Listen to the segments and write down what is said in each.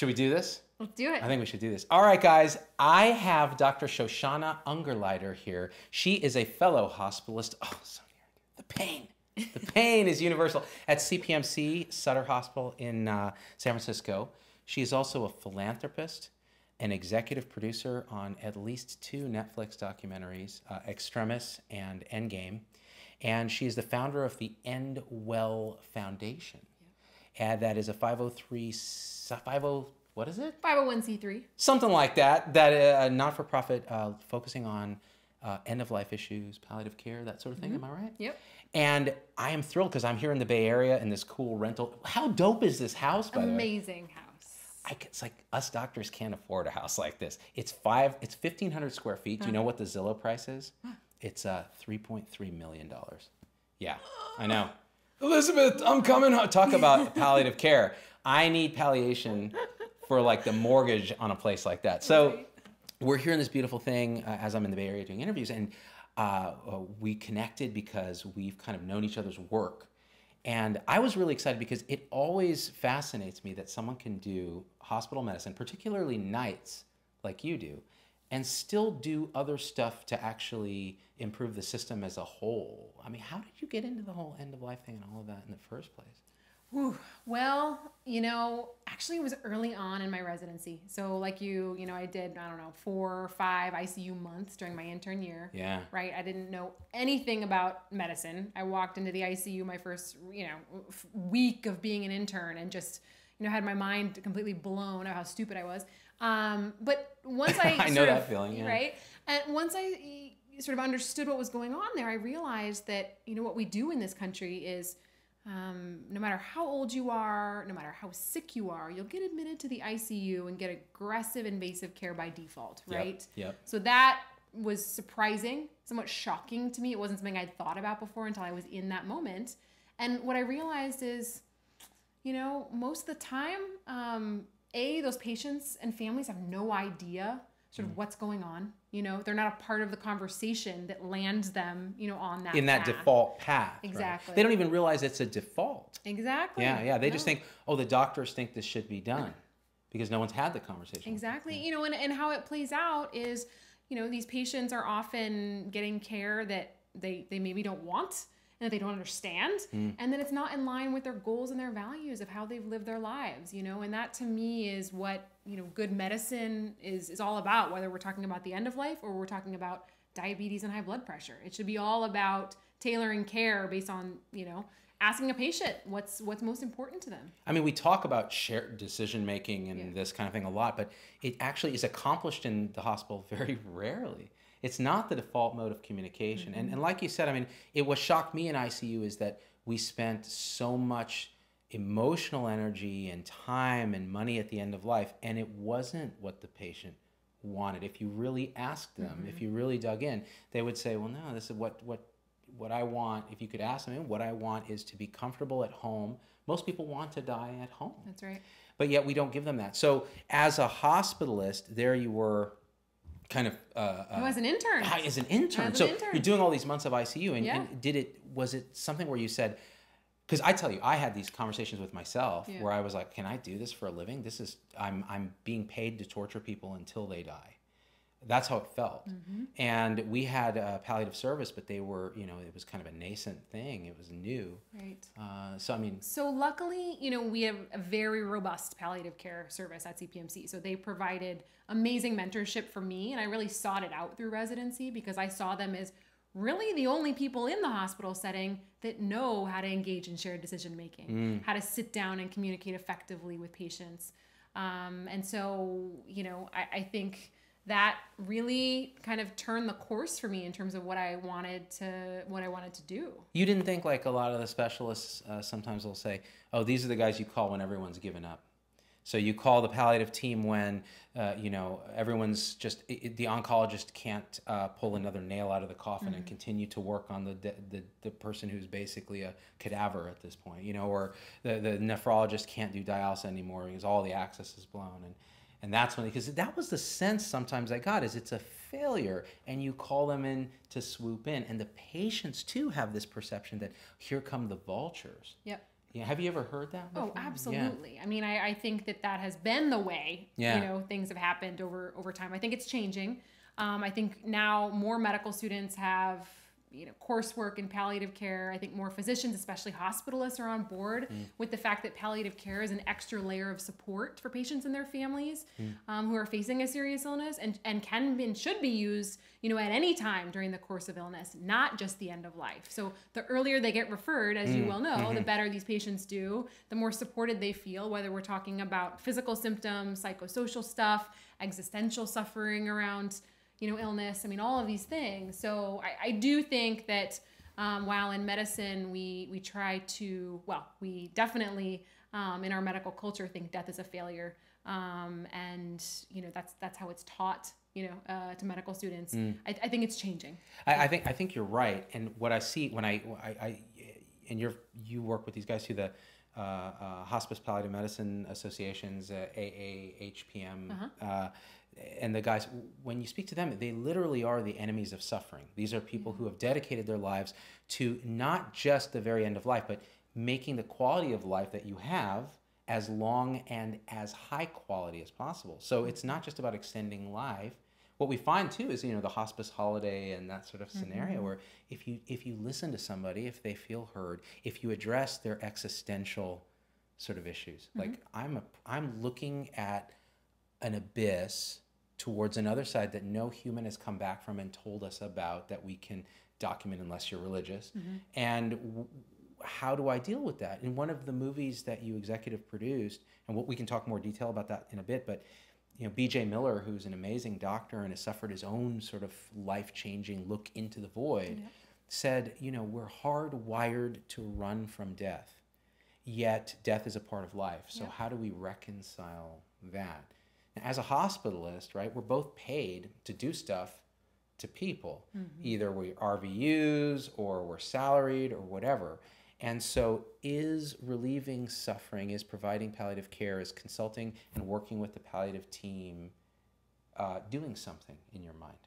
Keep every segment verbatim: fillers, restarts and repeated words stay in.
Should we do this? Let's do it. I think we should do this. All right, guys, I have Doctor Shoshana Ungerleider here. She is a fellow hospitalist. Oh, so the pain. The pain is universal. At C P M C Sutter Hospital in uh, San Francisco. She is also a philanthropist, an executive producer on at least two Netflix documentaries, uh, Extremis and Endgame. And she is the founder of the End Well Foundation. Yeah. And that is a five oh three, five oh, what is it? five oh one c three. Something like that, that uh, not-for-profit uh, focusing on uh, end-of-life issues, palliative care, that sort of thing, mm-hmm. Am I right? Yep. And I am thrilled because I'm here in the Bay Area in this cool rental. How dope is this house, by the way? Amazing house. I, it's like us doctors can't afford a house like this. It's five. It's fifteen hundred square feet. Do you know what the Zillow price is? It's uh three point three million dollars. Yeah, I know. Elizabeth, I'm coming. Talk about palliative care. I need palliation for like the mortgage on a place like that. So right. We're here in this beautiful thing uh, as I'm in the Bay Area doing interviews, and uh, we connected because we've kind of known each other's work. And I was really excited because it always fascinates me that someone can do hospital medicine, particularly nights like you do, and still do other stuff to actually improve the system as a whole. I mean, how did you get into the whole end-of-life thing and all of that in the first place? Whew. Well, you know, actually it was early on in my residency. So like you, you know, I did, I don't know, four or five I C U months during my intern year. Yeah. Right. I didn't know anything about medicine. I walked into the I C U my first, you know, week of being an intern and just, you know, had my mind completely blown of how stupid I was. Um, but once I, I know that feeling, yeah. Right. And once I sort of understood what was going on there, I realized that, you know, what we do in this country is, Um, no matter how old you are, no matter how sick you are, you'll get admitted to the I C U and get aggressive invasive care by default, right? Yep, yep. So that was surprising, somewhat shocking to me. It wasn't something I'd thought about before until I was in that moment. And what I realized is, you know, most of the time, um, A, those patients and families have no idea sort of what's going on. You know, they're not a part of the conversation that lands them, you know, on that in that path. Default path. Exactly. Right? They don't even realize it's a default. Exactly. Yeah, yeah. They no. just think, oh, the doctors think this should be done because no one's had the conversation. Exactly. Yeah. You know, and, and how it plays out is, you know, these patients are often getting care that they, they maybe don't want and that they don't understand. Mm. And then it's not in line with their goals and their values of how they've lived their lives, you know, and that to me is what, you know, good medicine is, is all about, whether we're talking about the end of life or we're talking about diabetes and high blood pressure. It should be all about tailoring care based on, you know, asking a patient what's what's most important to them. I mean, we talk about shared decision making and yeah. this kind of thing a lot, but it actually is accomplished in the hospital very rarely. It's not the default mode of communication. Mm-hmm. And, and like you said, I mean, it what shocked me in I C U is that we spent so much emotional energy and time and money at the end of life, and it wasn't what the patient wanted. If you really asked them, mm-hmm. if you really dug in, they would say, well, no, this is what, what, what I want. If you could ask them, what I want is to be comfortable at home. Most people want to die at home. That's right. But yet we don't give them that. So as a hospitalist, there you were kind of... Uh, oh, as an intern. Uh, as an intern. As so an intern. You're doing all these months of I C U, and, yeah. and did it, was it something where you said, because I tell you, I had these conversations with myself yeah. where I was like, can I do this for a living? This is, I'm, I'm being paid to torture people until they die. That's how it felt. Mm-hmm. And we had a palliative service, but they were, you know, it was kind of a nascent thing. It was new. Right. Uh, so, I mean. So luckily, you know, we have a very robust palliative care service at C P M C. So they provided amazing mentorship for me. And I really sought it out through residency because I saw them as really the only people in the hospital setting that know how to engage in shared decision making, mm. how to sit down and communicate effectively with patients. Um, and so, you know, I, I think that really kind of turned the course for me in terms of what I wanted to what I wanted to do. You didn't think like a lot of the specialists uh, sometimes will say, oh, these are the guys you call when everyone's given up. So you call the palliative team when, uh, you know, everyone's just, it, the oncologist can't uh, pull another nail out of the coffin mm-hmm. and continue to work on the, the, the person who's basically a cadaver at this point, you know, or the, the nephrologist can't do dialysis anymore because all the access is blown. And, and that's when, because that was the sense sometimes I got is it's a failure and you call them in to swoop in. And the patients too have this perception that here come the vultures. Yep. Yeah, have you ever heard that before? Oh, absolutely. Yeah. I mean, I, I think that that has been the way, yeah. you know, things have happened over, over time. I think it's changing. Um, I think now more medical students have, you know, coursework in palliative care. I think more physicians, especially hospitalists, are on board mm. with the fact that palliative care is an extra layer of support for patients and their families mm. um, who are facing a serious illness, and, and can and should be used, you know, at any time during the course of illness, not just the end of life. So the earlier they get referred, as mm. you well know, mm-hmm. the better these patients do, the more supported they feel, whether we're talking about physical symptoms, psychosocial stuff, existential suffering around, you know, illness, I mean, all of these things. So I, I do think that um, while in medicine, we, we try to, well, we definitely um, in our medical culture think death is a failure. Um, and, you know, that's that's how it's taught, you know, uh, to medical students. Mm. I, I think it's changing. I, I think I think you're right. And what I see when I, I, I and you're, you work with these guys through the uh, uh, Hospice Palliative Medicine Associations, uh, A A H P M, uh-huh. uh, and the guys, when you speak to them, they literally are the enemies of suffering. These are people who have dedicated their lives to not just the very end of life, but making the quality of life that you have as long and as high quality as possible. So it's not just about extending life. What we find too is, you know, the hospice holiday and that sort of scenario mm-hmm. where if you if you listen to somebody, if they feel heard, if you address their existential sort of issues, mm-hmm. like I'm a, I'm looking at an abyss towards another side that no human has come back from and told us about, that we can document unless you're religious. Mm-hmm. And w how do I deal with that? In one of the movies that you executive produced, and what we can talk more detail about that in a bit, but you know, B J Miller, who's an amazing doctor and has suffered his own sort of life-changing look into the void, yeah. said, you know, we're hardwired to run from death, yet death is a part of life. So yeah. how do we reconcile that? As a hospitalist, right, we're both paid to do stuff to people. Mm-hmm. Either we R V Us or we're salaried or whatever. And so is relieving suffering, is providing palliative care, is consulting and working with the palliative team uh, doing something in your mind?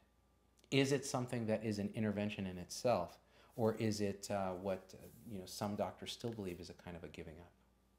Is it something that is an intervention in itself? Or is it uh, what uh, you know, some doctors still believe is a kind of a giving up?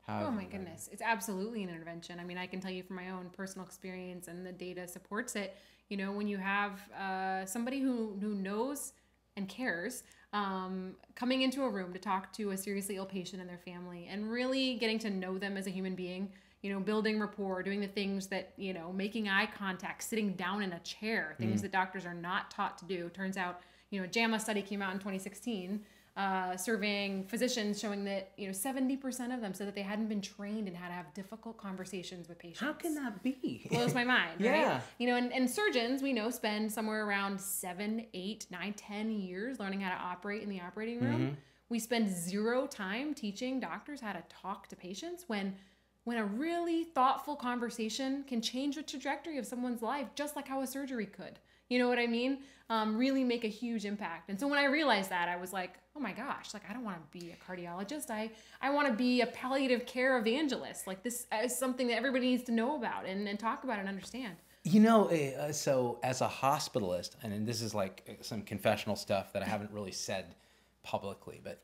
How oh my goodness. It's absolutely an intervention. I mean, I can tell you from my own personal experience, and the data supports it. You know, when you have uh, somebody who, who knows and cares um, coming into a room to talk to a seriously ill patient and their family, and really getting to know them as a human being, you know, building rapport, doing the things that, you know, making eye contact, sitting down in a chair, things mm. that doctors are not taught to do. Turns out, you know, a JAMA study came out in twenty sixteen Uh, surveying physicians, showing that, you know, seventy percent of them said that they hadn't been trained in how to have difficult conversations with patients. How can that be? Blows my mind, yeah. right? You know, and, and surgeons, we know, spend somewhere around seven, eight, nine, ten years learning how to operate in the operating room. Mm-hmm. We spend zero time teaching doctors how to talk to patients, when when a really thoughtful conversation can change the trajectory of someone's life, just like how a surgery could. You know what I mean? Um, really make a huge impact. And so when I realized that, I was like, oh my gosh, like I don't want to be a cardiologist. I, I want to be a palliative care evangelist. Like this is something that everybody needs to know about and, and talk about and understand. You know, uh, so as a hospitalist, and this is like some confessional stuff that I haven't really said publicly, but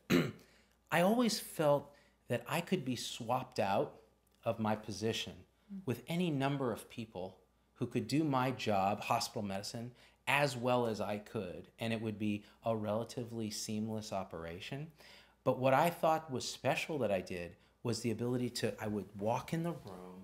I always felt that I could be swapped out of my position with any number of people who could do my job, hospital medicine, as well as I could, and it would be a relatively seamless operation. But what I thought was special that I did was the ability to, I would walk in the room,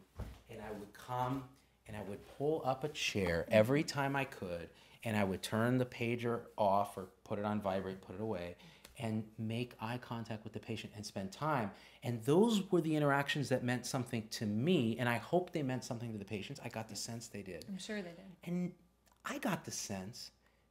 and I would come, and I would pull up a chair every time I could, and I would turn the pager off or put it on vibrate, put it away, and make eye contact with the patient and spend time. And those were the interactions that meant something to me, and I hope they meant something to the patients. I got the sense they did. I'm sure they did. And I got the sense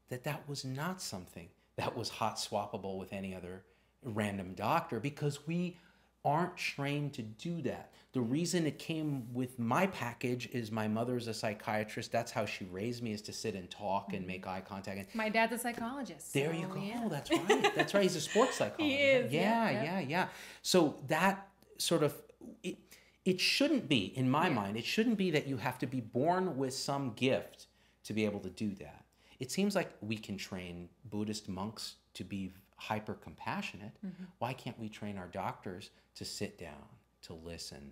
that that was not something that was hot swappable with any other random doctor, because we aren't trained to do that. The reason it came with my package is my mother's a psychiatrist. That's how she raised me, is to sit and talk and make eye contact. And my dad's a psychologist. There so, you go. Yeah. Oh, that's right. That's right. He's a sports psychologist. He is. Yeah, yeah, yeah, yeah. So that sort of, it, it shouldn't be, in my yeah. mind, it shouldn't be that you have to be born with some gift to be able to do that. It seems like we can train Buddhist monks to be hyper compassionate, mm-hmm. why can't we train our doctors to sit down, to listen,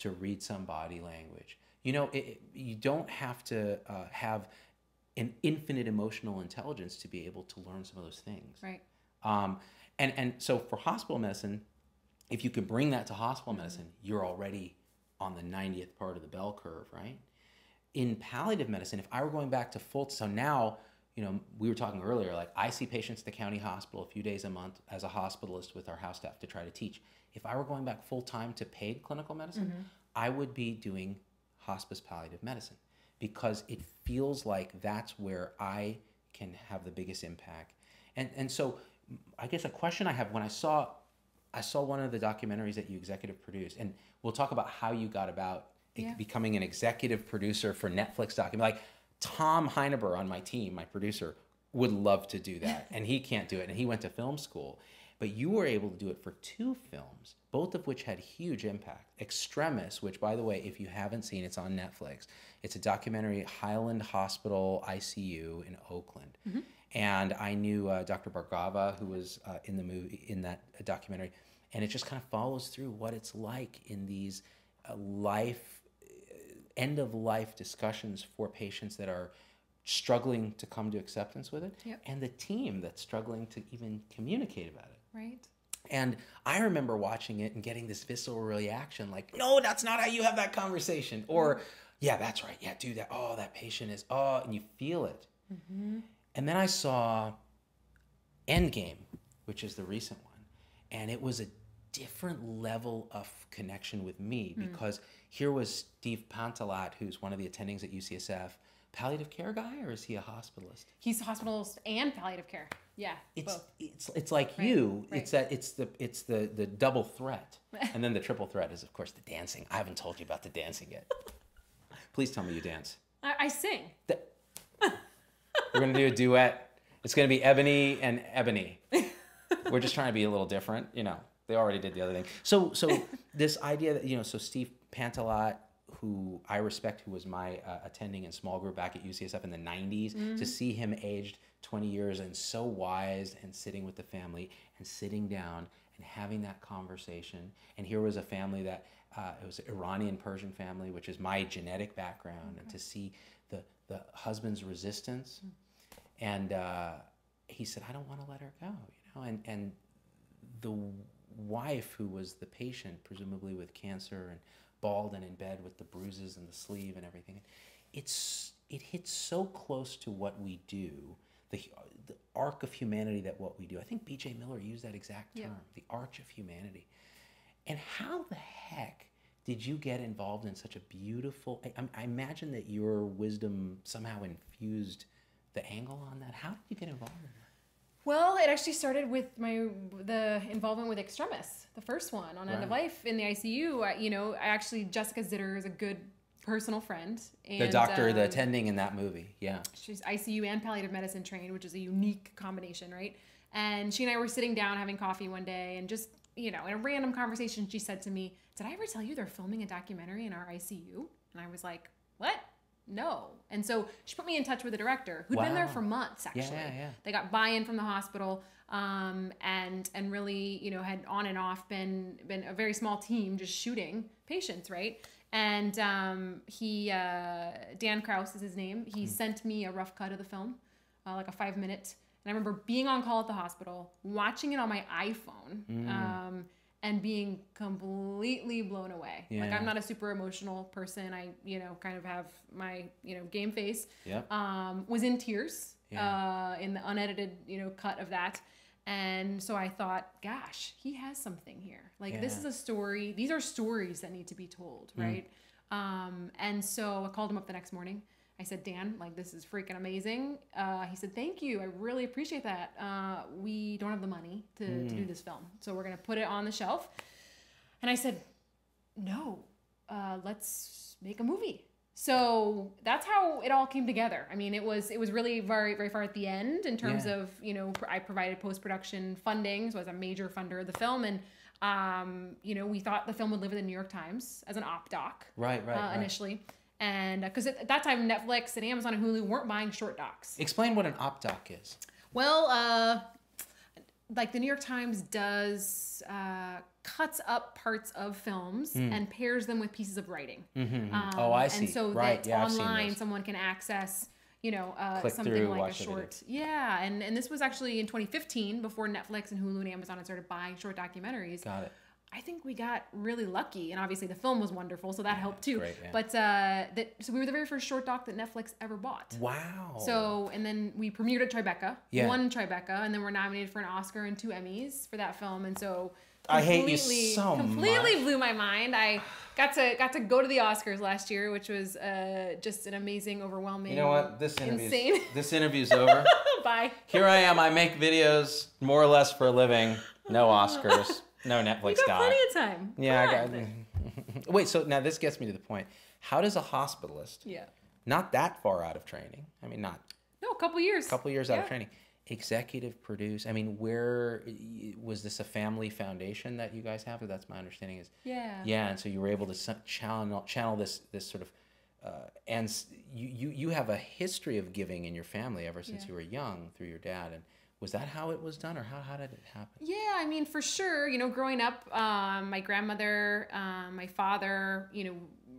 to read some body language? You know, it, it, you don't have to uh, have an infinite emotional intelligence to be able to learn some of those things. Right. Um, and, and so for hospital medicine, if you can bring that to hospital medicine, you're already on the ninetieth part of the bell curve, right? In palliative medicine, if I were going back to full, so now, you know, we were talking earlier, like I see patients at the county hospital a few days a month as a hospitalist with our house staff to try to teach. If I were going back full time to paid clinical medicine, mm-hmm. I would be doing hospice palliative medicine because it feels like that's where I can have the biggest impact. And, and so I guess a question I have, when I saw, I saw one of the documentaries that you executive produced, and we'll talk about how you got about yeah. becoming an executive producer for Netflix documentary. Like Tom Heineber on my team, my producer, would love to do that, and he can't do it, and he went to film school. But you were able to do it for two films, both of which had huge impact. Extremis, which, by the way, if you haven't seen, it's on Netflix. It's a documentary, Highland Hospital I C U in Oakland. Mm-hmm. And I knew uh, Doctor Bhargava, who was uh, in the movie, in that uh, documentary, and it just kind of follows through what it's like in these uh, life, uh, end of life discussions for patients that are struggling to come to acceptance with it, yep. and the team that's struggling to even communicate about it. Right. And I remember watching it and getting this visceral reaction, like, no, that's not how you have that conversation, or, yeah, that's right, yeah, do that. Oh, that patient is, oh, and you feel it. Mm-hmm. And then I saw Endgame, which is the recent one, and it was a different level of connection with me because mm. here was Steve Pantilat, who's one of the attendings at U C S F, palliative care guy, or is he a hospitalist? He's a hospitalist and palliative care. Yeah, it's both. It's it's like right, you. Right. It's that it's the it's the the double threat, and then the triple threat is of course the dancing. I haven't told you about the dancing yet. Please tell me you dance. I, I sing. The, We're going to do a duet. It's going to be Ebony and Ebony. We're just trying to be a little different. You know, they already did the other thing. So so this idea that, you know, so Steve Pantilat, who I respect, who was my uh, attending in small group back at U C S F in the nineties, mm-hmm. to see him aged twenty years and so wise and sitting with the family and sitting down and having that conversation. And here was a family that, uh, it was an Iranian Persian family, which is my genetic background, okay. and to see the the husband's resistance, mm. and uh, he said, "I don't want to let her go," you know, and and the wife, who was the patient, presumably with cancer and bald and in bed with the bruises and the sleeve and everything, it's it hits so close to what we do, the the arc of humanity that what we do. I think B J Miller used that exact term, yeah. the arch of humanity. And how the heck did you get involved in such a beautiful, I, I imagine that your wisdom somehow infused the angle on that. How did you get involved in that? Well, it actually started with my the involvement with Extremis, the first one on right. end of life in the I C U. I, you know, I actually, Jessica Zitter is a good personal friend. And, the doctor, um, the attending in that movie, yeah. She's I C U and palliative medicine trained, which is a unique combination, right? And she and I were sitting down having coffee one day and just, you know, in a random conversation, she said to me, "Did I ever tell you they're filming a documentary in our I C U?" And I was like, "What? No." And so she put me in touch with the director, who'd wow. been there for months, actually. Yeah, yeah, yeah. They got buy-in from the hospital, um, and and really, you know, had on and off been been a very small team just shooting patients, right? And um, he, uh, Dan Krauss is his name. He mm. sent me a rough cut of the film, uh, like a five-minute. And I remember being on call at the hospital, watching it on my iPhone, mm. um, and being completely blown away. Yeah. Like, I'm not a super emotional person. I, you know, kind of have my, you know, game face. Yep. Um, was in tears yeah. uh, in the unedited, you know, cut of that. And so I thought, gosh, he has something here. Like, yeah. this is a story. These are stories that need to be told, mm. right? Um, and so I called him up the next morning. I said, "Dan, like, this is freaking amazing." Uh, he said, "Thank you. I really appreciate that. Uh, we don't have the money to, mm. to do this film, so we're going to put it on the shelf." And I said, "No, uh, let's make a movie." So that's how it all came together. I mean, it was it was really very, very far at the end in terms yeah. of, you know, I provided post-production funding, so I was a major funder of the film. And, um, you know, we thought the film would live in the New York Times as an op-doc. Right, right, uh, right. Initially. And because uh, at that time, Netflix and Amazon and Hulu weren't buying short docs. Explain what an op doc is. Well, uh, like the New York Times does uh, cuts up parts of films mm. and pairs them with pieces of writing. Mm-hmm. um, oh, I see. And so right. that yeah, online someone can access, you know, uh, something through, like a short. Yeah, and, and this was actually in twenty fifteen before Netflix and Hulu and Amazon had started buying short documentaries. Got it. I think we got really lucky, and obviously the film was wonderful, so that yeah, helped too. Great, yeah. But uh, that so we were the very first short doc that Netflix ever bought. Wow! So and then we premiered at Tribeca, yeah. won Tribeca, and then we're nominated for an Oscar and two Emmys for that film. And so I hate you so completely much. Blew my mind. I got to got to go to the Oscars last year, which was uh, just an amazing, overwhelming. You know what? This interview, this interview's over. Bye. Here I am. I make videos more or less for a living. No Oscars. No, Netflix got plenty of time. Yeah, I got. Wait, so now this gets me to the point. How does a hospitalist, yeah, not that far out of training, I mean, not no, a couple years, a couple years yeah. out of training, executive produce? I mean, where was this a family foundation that you guys have? Or that's my understanding is. Yeah. Yeah, and so you were able to channel channel this this sort of, uh, and you you you have a history of giving in your family ever since yeah. you were young through your dad and. Was that how it was done, or how, how did it happen? Yeah, I mean, for sure, you know, growing up, um, my grandmother, um, my father, you know,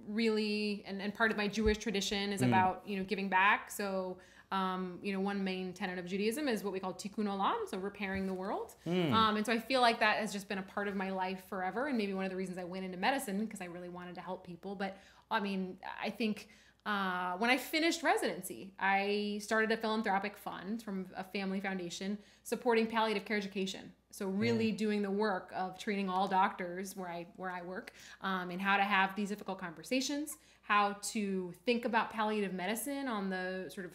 really, and, and part of my Jewish tradition is mm. about, you know, giving back. So, um, you know, one main tenet of Judaism is what we call tikkun olam, so repairing the world. Mm. Um, and so I feel like that has just been a part of my life forever, and maybe one of the reasons I went into medicine, because I really wanted to help people. But, I mean, I think... Uh, when I finished residency, I started a philanthropic fund from a family foundation supporting palliative care education. So really yeah. doing the work of training all doctors where I where I work um, in how to have these difficult conversations, how to think about palliative medicine on the sort of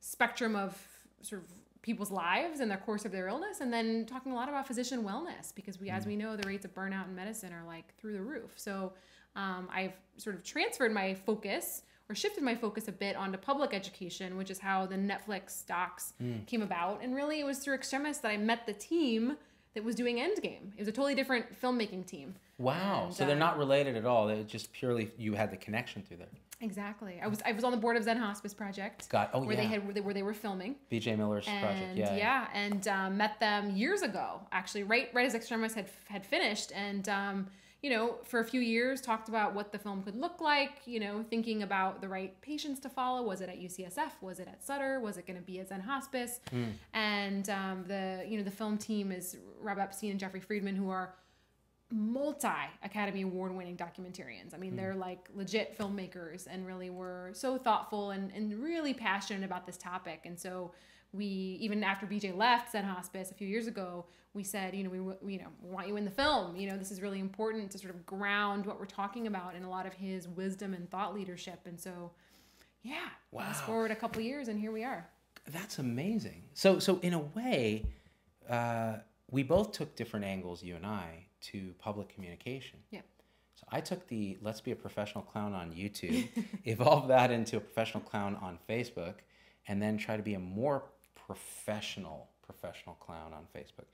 spectrum of sort of people's lives and the course of their illness, and then talking a lot about physician wellness because we, yeah. as we know, the rates of burnout in medicine are like through the roof. So um, I've sort of transferred my focus. Or shifted my focus a bit onto public education, which is how the Netflix docs mm. came about. And really it was through Extremis that I met the team that was doing Endgame. It was a totally different filmmaking team. Wow, and, so they're uh, not related at all. They're just purely, you had the connection through there. Exactly. I was I was on the board of Zen Hospice Project. Got, oh where yeah. They had, where, they, where they were filming. B J. Miller's and, project, yeah. Yeah, and um, met them years ago, actually, right right as Extremis had, had finished. And um, you know, for a few years, talked about what the film could look like, you know, thinking about the right patients to follow. Was it at U C S F? Was it at Sutter? Was it going to be at Zen Hospice? Mm. And um, the, you know, the film team is Rob Epstein and Jeffrey Friedman, who are multi-Academy Award-winning documentarians. I mean, mm. they're like legit filmmakers and really were so thoughtful and, and really passionate about this topic. And so we, even after B J left Zen Hospice a few years ago, we said, you know, we, we, you know, we want you in the film. You know, this is really important to sort of ground what we're talking about in a lot of his wisdom and thought leadership. And so, yeah, wow. fast forward a couple of years and here we are. That's amazing. So, so in a way, uh, we both took different angles, you and I, to public communication. Yeah. So I took the let's be a professional clown on YouTube, evolved that into a professional clown on Facebook, and then try to be a more professional, professional clown on Facebook.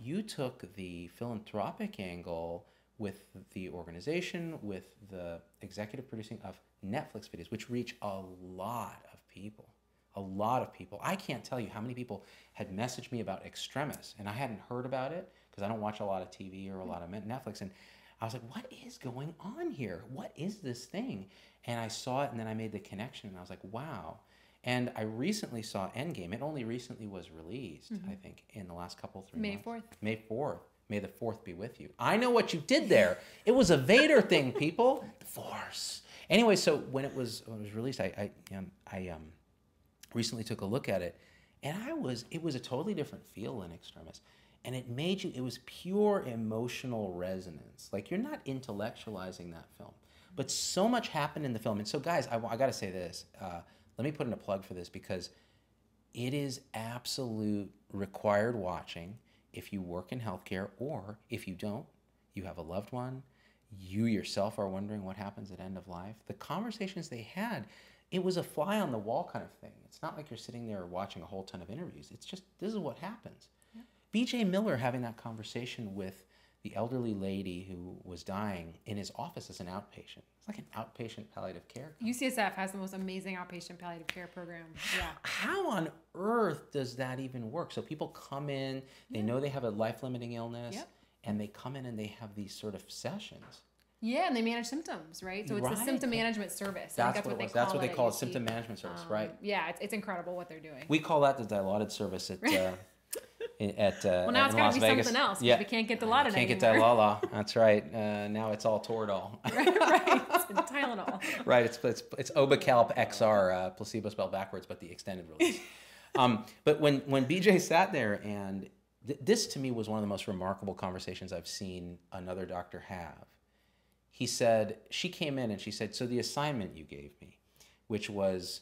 You took the philanthropic angle with the organization, with the executive producing of Netflix videos, which reach a lot of people, a lot of people. I can't tell you how many people had messaged me about Extremis, and I hadn't heard about it because I don't watch a lot of T V or a lot of Netflix. And I was like, what is going on here? What is this thing? And I saw it, and then I made the connection, and I was like, wow. And I recently saw Endgame. It only recently was released, mm-hmm. I think, in the last couple, three May months. May fourth. May fourth. May the fourth be with you. I know what you did there. It was a Vader thing, people. The Force. Anyway, so when it was, when it was released, I, I, um, I um, recently took a look at it. And I was, it was a totally different feel than Extremis. And it made you, it was pure emotional resonance. Like, you're not intellectualizing that film. But so much happened in the film. And so, guys, I, I got to say this. Uh, Let me put in a plug for this because it is absolute required watching if you work in healthcare, or if you don't, you have a loved one, you yourself are wondering what happens at end of life. The conversations they had, it was a fly on the wall kind of thing. It's not like you're sitting there watching a whole ton of interviews. It's just, this is what happens. Yeah. B J Miller having that conversation with the elderly lady who was dying in his office as an outpatient. It's like an outpatient palliative care company. U C S F has the most amazing outpatient palliative care program. Yeah. How on earth does that even work? So people come in, they yeah. know they have a life-limiting illness, yep. and they come in and they have these sort of sessions. Yeah, and they manage symptoms, right? So it's right. the symptom management service. That's, that's what, what they call it. That's what they call it, symptom management service, um, right? Yeah, it's, it's incredible what they're doing. We call that the dilaudid service at uh, at uh, well, now at it's got to be Vegas. Something else. Yeah, we can't get dilaudid. Can't anymore. Get Dilala. That's right. Uh, now it's all Toradol. right, right. It's Tylenol. right. It's it's it's Obacalp X R, uh, placebo spelled backwards, but the extended release. um, but when when B J sat there, and th this to me was one of the most remarkable conversations I've seen another doctor have. He said, she came in and she said, so the assignment you gave me, which was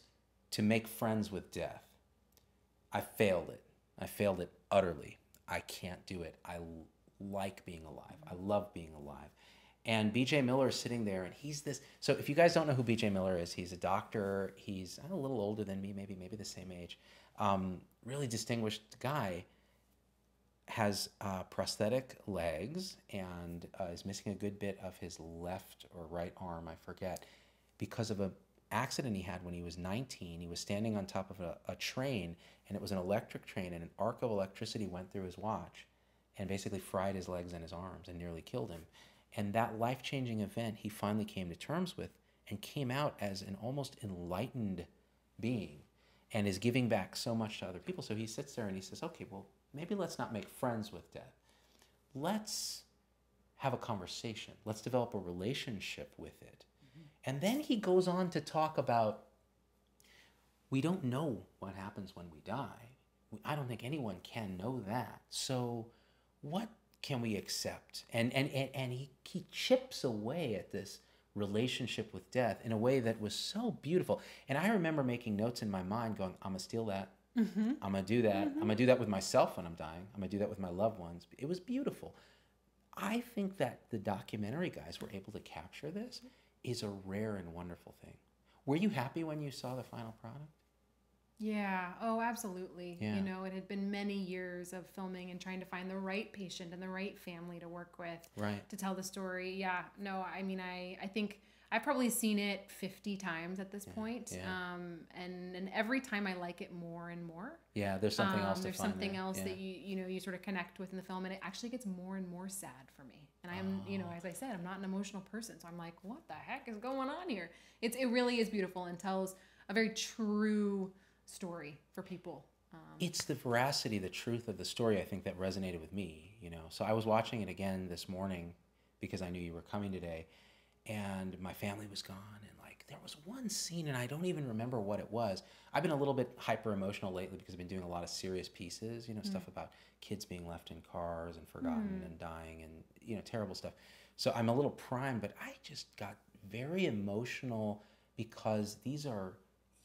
to make friends with death, I failed it. I failed it utterly. I can't do it. I like being alive. I love being alive. And B J Miller is sitting there, and he's this. So if you guys don't know who B J Miller is, he's a doctor. He's a little older than me, maybe, maybe the same age. Um, really distinguished guy. Has uh, prosthetic legs and uh, is missing a good bit of his left or right arm, I forget, because of an accident he had when he was nineteen. He was standing on top of a, a train, and it was an electric train, and an arc of electricity went through his watch and basically fried his legs and his arms and nearly killed him. And that life-changing event he finally came to terms with and came out as an almost enlightened being and is giving back so much to other people. So he sits there and he says, okay, well, maybe let's not make friends with death. Let's have a conversation. Let's develop a relationship with it. Mm-hmm. And then he goes on to talk about, we don't know what happens when we die. I don't think anyone can know that. So what can we accept? And, and, and, and he, he chips away at this relationship with death in a way that was so beautiful. And I remember making notes in my mind going, I'm gonna steal that. Mm-hmm. I'm going to do that. Mm-hmm. I'm going to do that with myself when I'm dying. I'm going to do that with my loved ones. It was beautiful. I think that the documentary guys were able to capture this is a rare and wonderful thing. Were you happy when you saw the final product? Yeah. Oh, absolutely. Yeah. You know, it had been many years of filming and trying to find the right patient and the right family to work with, right, to tell the story. Yeah. No, I mean, I, I think... I've probably seen it fifty times at this yeah, point, yeah. Um, and and every time I like it more and more. Yeah, there's something um, else. To there's find something there. else yeah. that you you know you sort of connect with in the film, and it actually gets more and more sad for me. And I'm oh. you know, as I said, I'm not an emotional person, so I'm like, what the heck is going on here? It's it really is beautiful and tells a very true story for people. Um, it's the veracity, the truth of the story, I think, that resonated with me. You know, so I was watching it again this morning because I knew you were coming today. And my family was gone, and like there was one scene, and I don't even remember what it was. I've been a little bit hyper emotional lately because I've been doing a lot of serious pieces, you know, mm. stuff about kids being left in cars and forgotten mm. and dying, and you know, terrible stuff. So I'm a little primed, but I just got very emotional because these are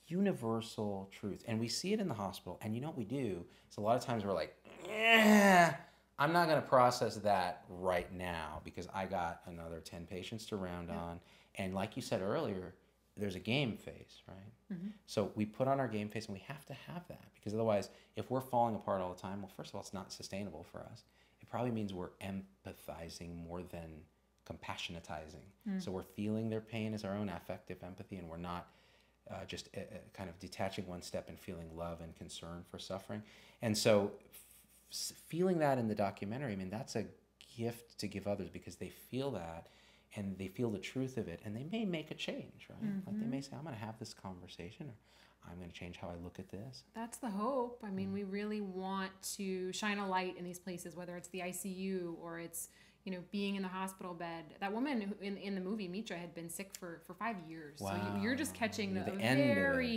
universal truths, and we see it in the hospital. And you know what we do? So a lot of times we're like, yeah. I'm not going to process that right now because I got another ten patients to round yeah. on. And like you said earlier, there's a game phase, right? Mm-hmm. So we put on our game face, and we have to have that because otherwise, if we're falling apart all the time, well, first of all, it's not sustainable for us. It probably means we're empathizing more than compassionatizing. Mm. So we're feeling their pain as our own affective empathy, and we're not Uh, just uh, kind of detaching one step and feeling love and concern for suffering. And so feeling that in the documentary, I mean, that's a gift to give others because they feel that and they feel the truth of it, and they may make a change, right? Mm-hmm. Like they may say, I'm going to have this conversation, or I'm going to change how I look at this. That's the hope. I mean, mm. we really want to shine a light in these places, whether it's the I C U or it's, you know, being in the hospital bed. That woman who, in, in the movie, Mitra, had been sick for, for five years. Wow. So you, you're just catching the, the very...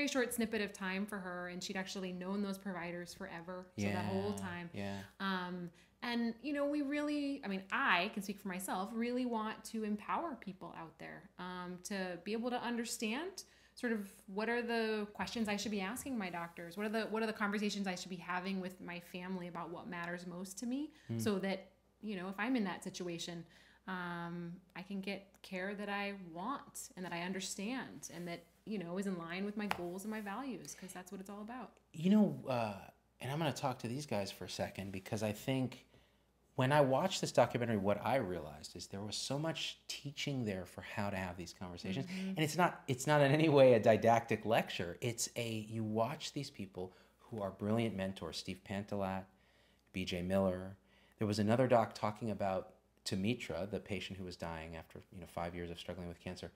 very short snippet of time for her, and she'd actually known those providers forever, so yeah, that whole time. Yeah. Um, and, you know, we really, I mean, I can speak for myself, really want to empower people out there um, to be able to understand sort of what are the questions I should be asking my doctors? What are the, what are the conversations I should be having with my family about what matters most to me? Mm. So that, you know, if I'm in that situation, um, I can get care that I want and that I understand and that, you know, is in line with my goals and my values, because that's what it's all about. You know, uh, and I'm going to talk to these guys for a second, because I think when I watched this documentary, what I realized is there was so much teaching there for how to have these conversations. Mm-hmm. And it's not, it's not in any way a didactic lecture. It's a, you watch these people who are brilliant mentors, Steve Pantilat, B J Miller. There was another doc talking about Sumitra, the patient who was dying after you know five years of struggling with cancer,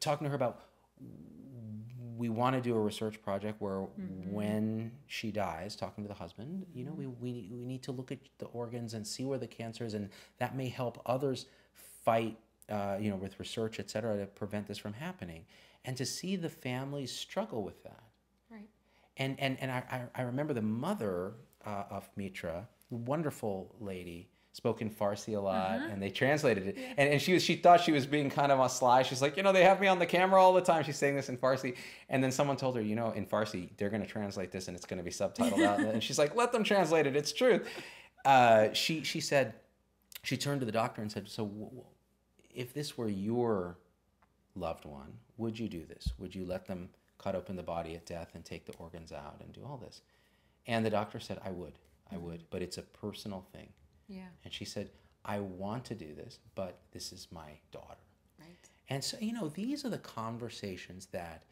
talking to her about, we want to do a research project where mm-hmm. when she dies, talking to the husband, you know, we, we, we need to look at the organs and see where the cancer is, and that may help others fight, uh, you know, with research, et cetera, to prevent this from happening. And to see the families struggle with that. Right. And, and, and I, I remember the mother uh, of Mitra, wonderful lady, spoke in Farsi a lot, uh-huh. and they translated it. And, and she was, she thought she was being kind of a sly. She's like, you know, they have me on the camera all the time. She's saying this in Farsi. And then someone told her, you know, in Farsi, they're going to translate this and it's going to be subtitled out. And she's like, let them translate it. It's truth. Uh, she, she said, she turned to the doctor and said, so w w if this were your loved one, would you do this? Would you let them cut open the body at death and take the organs out and do all this? And the doctor said, I would, I would, but it's a personal thing. Yeah. And she said, I want to do this, but this is my daughter. Right. And so, you know, these are the conversations that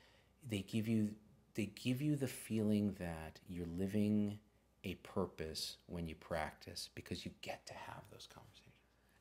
they give you, they give you the feeling that you're living a purpose when you practice, because you get to have those conversations.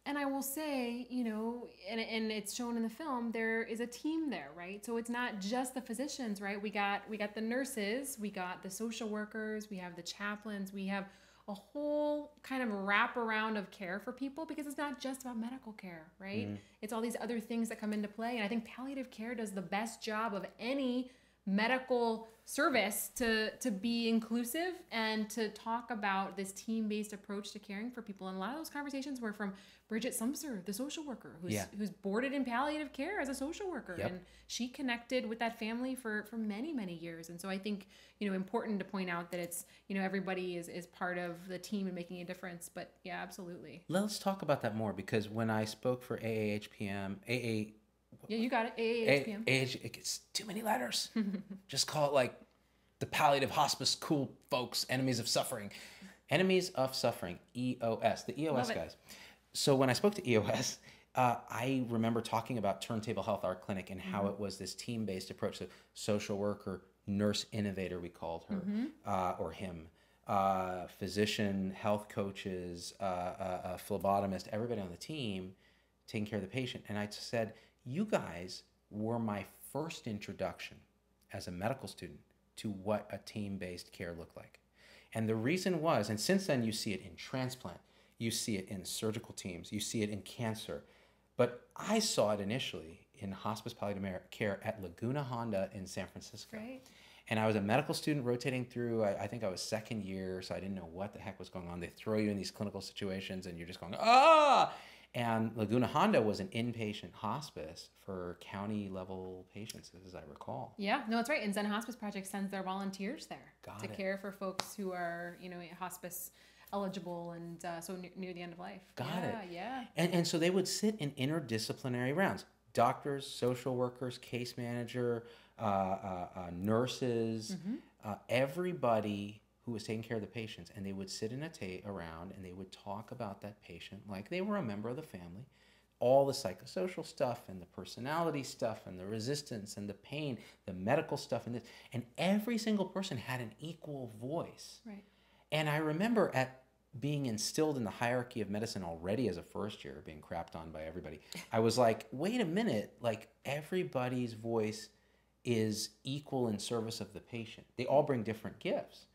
And I will say, you know, and, and it's shown in the film, there is a team there, right? So it's not just the physicians, right? We got, we got the nurses, we got the social workers, we have the chaplains, we have a whole kind of wraparound of care for people, because it's not just about medical care, right? Mm-hmm. It's all these other things that come into play. And I think palliative care does the best job of any medical service to, to be inclusive and to talk about this team-based approach to caring for people. And a lot of those conversations were from Bridget Sumser, the social worker, who's, yeah. who's boarded in palliative care as a social worker. Yep. And she connected with that family for, for many, many years. And so I think, you know, important to point out that it's, you know, everybody is, is part of the team and making a difference. But yeah, absolutely. Let's talk about that more, because when I spoke for A A H P M, A A... Yeah, you got it. A A H P M. A A H, it's too many letters. Just call it like the palliative hospice, cool folks, enemies of suffering. Enemies of suffering, E O S, the E O S guys. So when I spoke to E O S, uh, I remember talking about Turntable Health, our clinic, and how mm-hmm. it was this team-based approach. So social worker, nurse innovator, we called her, mm-hmm. uh, or him, uh, physician, health coaches, uh, uh, phlebotomist, everybody on the team taking care of the patient. And I said, you guys were my first introduction as a medical student to what a team-based care looked like. And the reason was, and since then you see it in transplant, you see it in surgical teams, you see it in cancer, but I saw it initially in hospice palliative care at Laguna Honda in San Francisco. Right. And I was a medical student rotating through, I, I think I was second year, so I didn't know what the heck was going on. They throw you in these clinical situations and you're just going, ah! And Laguna Honda was an inpatient hospice for county-level patients, as I recall. Yeah, no, that's right. And Zen Hospice Project sends their volunteers there Got to it. care for folks who are, you know, hospice eligible and uh, so near the end of life. Got yeah, it. Yeah. And and so they would sit in interdisciplinary rounds: doctors, social workers, case manager, uh, uh, uh, nurses, mm-hmm. uh, everybody who was taking care of the patients, and they would sit in a ta- around and they would talk about that patient like they were a member of the family, all the psychosocial stuff and the personality stuff and the resistance and the pain, the medical stuff and this, and every single person had an equal voice. Right. And I remember at being instilled in the hierarchy of medicine already as a first year, being crapped on by everybody, I was like, wait a minute, like everybody's voice is equal in service of the patient. They all bring different gifts.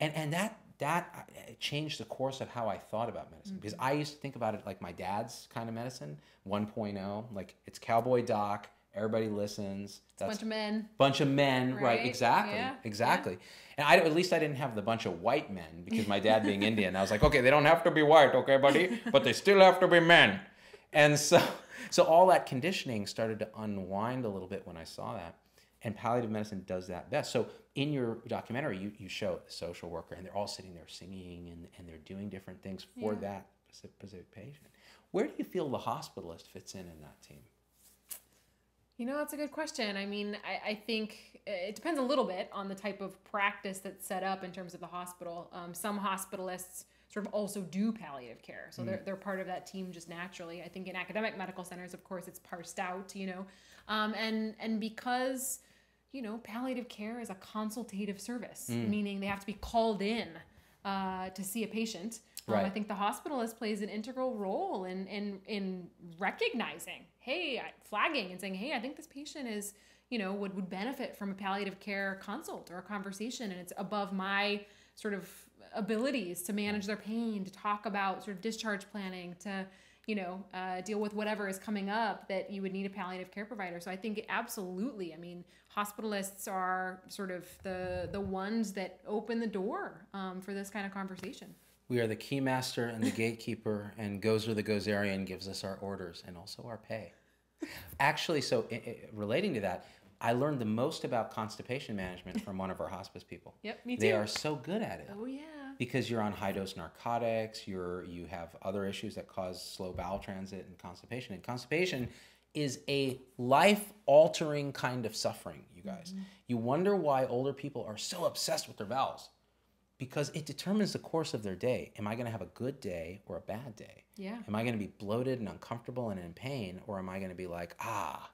And, and that, that changed the course of how I thought about medicine, mm-hmm. because I used to think about it like my dad's kind of medicine, one point oh, like it's cowboy doc, everybody listens. That's bunch of men. Bunch of men, right, right. exactly, yeah. exactly. Yeah. And I, at least I didn't have the bunch of white men, because my dad being Indian, I was like, okay, they don't have to be white, okay, buddy, but they still have to be men. And so, so all that conditioning started to unwind a little bit when I saw that. And palliative medicine does that best. So in your documentary, you, you show the social worker, and they're all sitting there singing, and, and they're doing different things for yeah. that specific patient. Where do you feel the hospitalist fits in in that team? You know, that's a good question. I mean, I, I think it depends a little bit on the type of practice that's set up in terms of the hospital. Um, some hospitalists sort of also do palliative care. So mm. they're, they're part of that team just naturally. I think in academic medical centers, of course, it's parsed out, you know, um, and, and because, you know, palliative care is a consultative service, mm. meaning they have to be called in uh, to see a patient. Right. Um, I think the hospitalist plays an integral role in, in, in recognizing, hey, flagging and saying, hey, I think this patient is, you know, would, would benefit from a palliative care consult or a conversation. And it's above my sort of abilities to manage their pain, to talk about sort of discharge planning, to, you know, uh, deal with whatever is coming up that you would need a palliative care provider. So I think it absolutely, I mean, hospitalists are sort of the, the ones that open the door um, for this kind of conversation. We are the key master and the gatekeeper, and goes where the Gozerian gives us our orders and also our pay. Actually, so it, it, relating to that, I learned the most about constipation management from one of our hospice people. Yep, me too. They are so good at it. Oh, yeah. Because you're on high-dose narcotics, you're, you have other issues that cause slow bowel transit and constipation. And constipation is a life-altering kind of suffering, you guys. Mm-hmm. You wonder why older people are so obsessed with their bowels. Because it determines the course of their day. Am I going to have a good day or a bad day? Yeah. Am I going to be bloated and uncomfortable and in pain? Or am I going to be like, ah,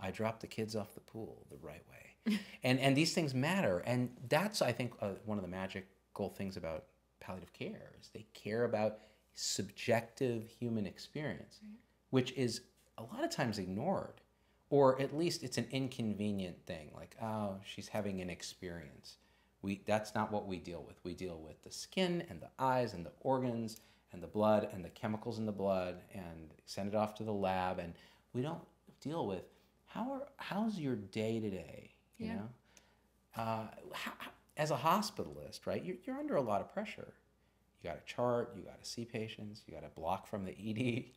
I dropped the kids off the pool the right way? and, and these things matter. And that's, I think, uh, one of the magical things about palliative care is they care about subjective human experience, right. which is a lot of times ignored. Or at least it's an inconvenient thing. Like, oh, she's having an experience. We, that's not what we deal with. We deal with the skin and the eyes and the organs and the blood and the chemicals in the blood and send it off to the lab. And we don't deal with how are, how's your day today, you yeah. know? Uh, how, as a hospitalist, right, you're, you're under a lot of pressure. You got to chart, you got to see patients, you got to block from the E D,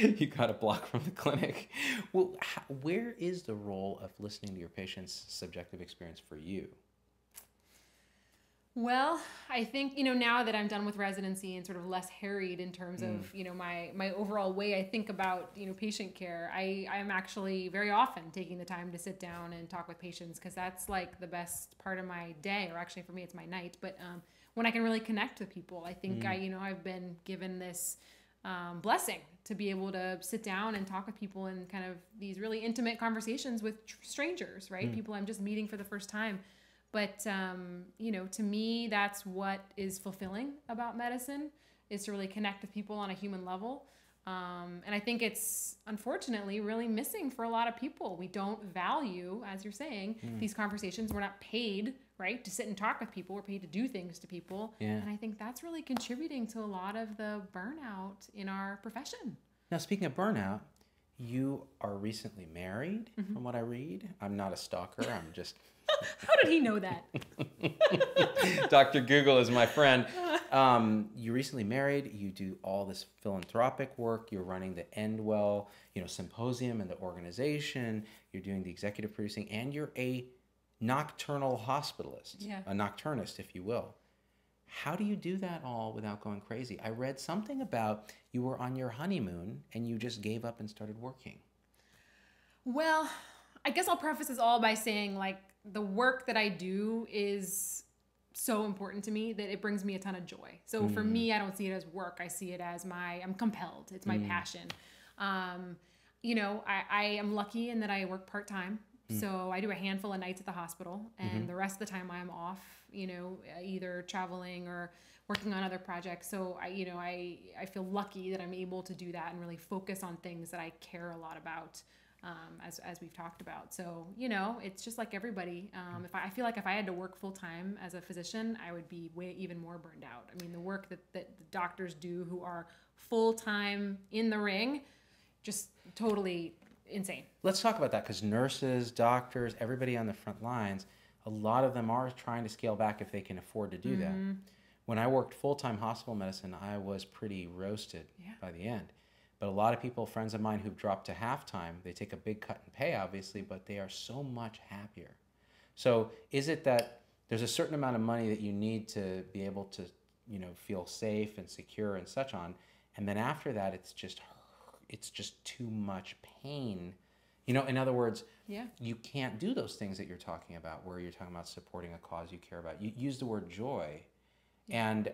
you got to block from the clinic. Well, how, where is the role of listening to your patient's subjective experience for you? Well, I think, you know, now that I'm done with residency and sort of less harried in terms mm. of, you know, my, my overall way I think about, you know, patient care, I, I'm actually very often taking the time to sit down and talk with patients, because that's like the best part of my day, or actually for me, it's my night. But um, when I can really connect with people, I think mm. I, you know, I've been given this um, blessing to be able to sit down and talk with people in kind of these really intimate conversations with strangers, right? Mm. People I'm just meeting for the first time. But, um, you know, to me, that's what is fulfilling about medicine, is to really connect with people on a human level. Um, and I think it's, unfortunately, really missing for a lot of people. We don't value, as you're saying, mm. these conversations. We're not paid, right, to sit and talk with people. We're paid to do things to people. Yeah. And I think that's really contributing to a lot of the burnout in our profession. Now, speaking of burnout, you are recently married, mm-hmm. from what I read. I'm not a stalker. I'm just... How did he know that? Doctor Google is my friend. Um, you recently married. You do all this philanthropic work. You're running the End Well, you know, Symposium and the organization. You're doing the executive producing, and you're a nocturnal hospitalist, yeah. a nocturnist, if you will. How do you do that all without going crazy? I read something about you were on your honeymoon and you just gave up and started working. Well, I guess I'll preface this all by saying, like, the work that I do is so important to me that it brings me a ton of joy. So mm. for me, I don't see it as work. I see it as my, I'm compelled. It's my mm. passion. Um, you know, I, I am lucky in that I work part-time. Mm. So I do a handful of nights at the hospital, and mm-hmm. the rest of the time I'm off, you know, either traveling or working on other projects. So I, you know, I, I feel lucky that I'm able to do that and really focus on things that I care a lot about. Um, as, as we've talked about. So, you know, it's just like everybody. Um, if I, I feel like if I had to work full time as a physician, I would be way even more burned out. I mean, the work that, that the doctors do who are full time in the ring, just totally insane. Let's talk about that, because nurses, doctors, everybody on the front lines, a lot of them are trying to scale back if they can afford to do mm-hmm. that. When I worked full time hospital medicine, I was pretty roasted yeah. by the end. But a lot of people, friends of mine who've dropped to halftime, they take a big cut in pay, obviously, but they are so much happier. So is it that there's a certain amount of money that you need to be able to, you know, feel safe and secure and such on, and then after that, it's just, it's just too much pain. You know, in other words, yeah. you can't do those things that you're talking about, where you're talking about supporting a cause you care about. You use the word joy, yeah. and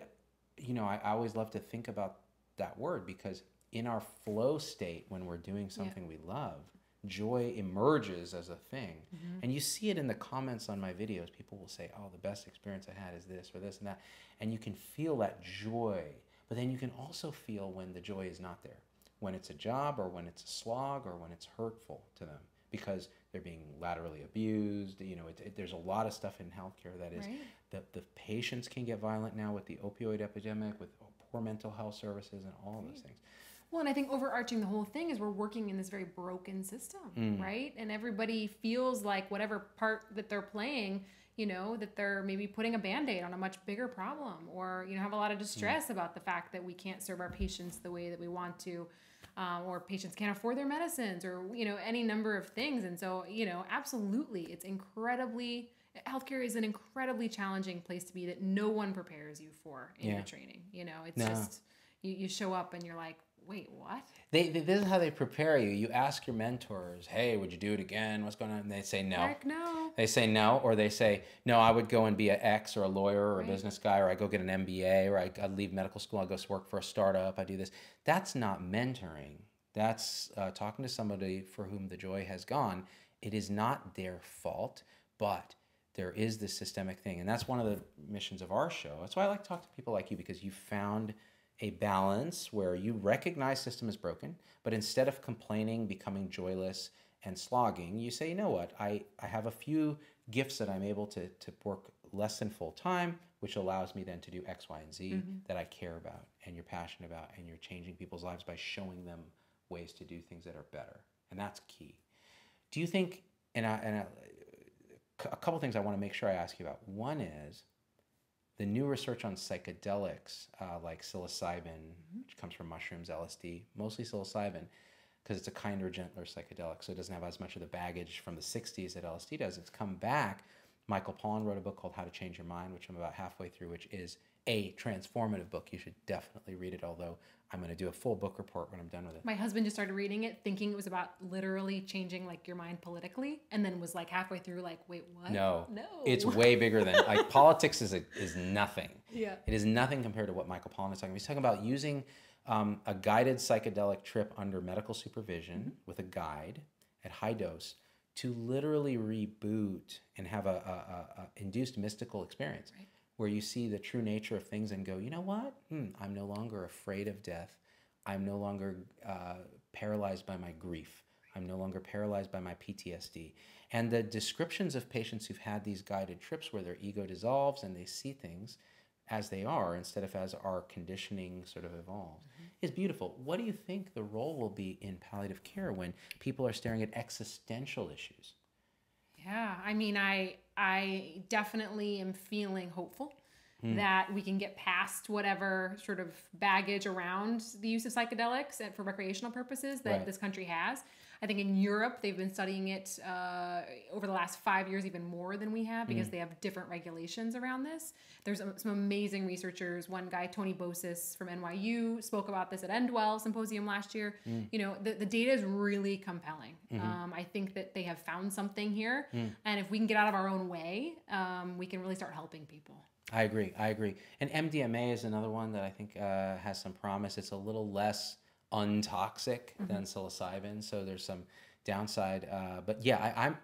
you know, I, I always love to think about that word, because in our flow state, when we're doing something yeah. we love, joy emerges as a thing. Mm-hmm. And you see it in the comments on my videos. People will say, oh, the best experience I had is this or this and that. And you can feel that joy. But then you can also feel when the joy is not there, when it's a job or when it's a slog or when it's hurtful to them because they're being laterally abused. You know, it, it, there's a lot of stuff in healthcare that is, right. the, the patients can get violent now with the opioid epidemic, with poor mental health services and all right. of those things. Well, and I think overarching the whole thing is we're working in this very broken system, mm. right? And everybody feels like whatever part that they're playing, you know, that they're maybe putting a Band-Aid on a much bigger problem, or, you know, have a lot of distress mm. about the fact that we can't serve our patients the way that we want to, um, or patients can't afford their medicines, or, you know, any number of things. And so, you know, absolutely, it's incredibly, healthcare is an incredibly challenging place to be that no one prepares you for in yeah. your training. You know, it's no. just, you, you show up and you're like, wait, what? They, they, this is how they prepare you. You ask your mentors, hey, would you do it again? What's going on? And they say no. Heck no. They say no, or they say, no, I would go and be an ex or a lawyer or right. a business guy, or I go get an M B A, or I I'd leave medical school, I go work for a startup, I do this. That's not mentoring. That's uh, talking to somebody for whom the joy has gone. It is not their fault, but there is this systemic thing. And that's one of the missions of our show. That's why I like to talk to people like you, because you found a balance where you recognize system is broken, but instead of complaining, becoming joyless, and slogging, you say, you know what, I, I have a few gifts that I'm able to, to work less than full time, which allows me then to do X, Y, and Z mm-hmm. that I care about, and you're passionate about, and you're changing people's lives by showing them ways to do things that are better. And that's key. Do you think, and, I, and I, a couple things I want to make sure I ask you about. One is, the new research on psychedelics, uh, like psilocybin, mm-hmm. which comes from mushrooms, L S D, mostly psilocybin, because it's a kinder, gentler psychedelic, so it doesn't have as much of the baggage from the sixties that L S D does. It's come back. Michael Pollan wrote a book called How to Change Your Mind, which I'm about halfway through, which is a transformative book. You should definitely read it, although I'm going to do a full book report when I'm done with it. My husband just started reading it thinking it was about literally changing like your mind politically, and then was like halfway through like, wait, what? No, no, it's way bigger than like politics is a, is nothing. Yeah. It is nothing compared to what Michael Pollan is talking about. He's talking about using um, a guided psychedelic trip under medical supervision mm-hmm. with a guide at high dose to literally reboot and have a, a, a, a induced mystical experience. Right. Where you see the true nature of things and go, you know what? Hmm, I'm no longer afraid of death. I'm no longer uh, paralyzed by my grief. I'm no longer paralyzed by my P T S D. And the descriptions of patients who've had these guided trips where their ego dissolves and they see things as they are instead of as our conditioning sort of evolves mm-hmm. is beautiful. What do you think the role will be in palliative care when people are staring at existential issues? Yeah, I mean, I I definitely am feeling hopeful mm. that we can get past whatever sort of baggage around the use of psychedelics and for recreational purposes that right. this country has. I think in Europe, they've been studying it uh, over the last five years even more than we have because mm. they have different regulations around this. There's some amazing researchers. One guy, Tony Bosis from N Y U, spoke about this at End Well Symposium last year. Mm. You know, the, the data is really compelling. Mm-hmm. Um, I think that they have found something here. Mm. And if we can get out of our own way, um, we can really start helping people. I agree. I agree. And M D M A is another one that I think uh, has some promise. It's a little less untoxic mm-hmm. than psilocybin, so there's some downside. Uh, but yeah, I, I'm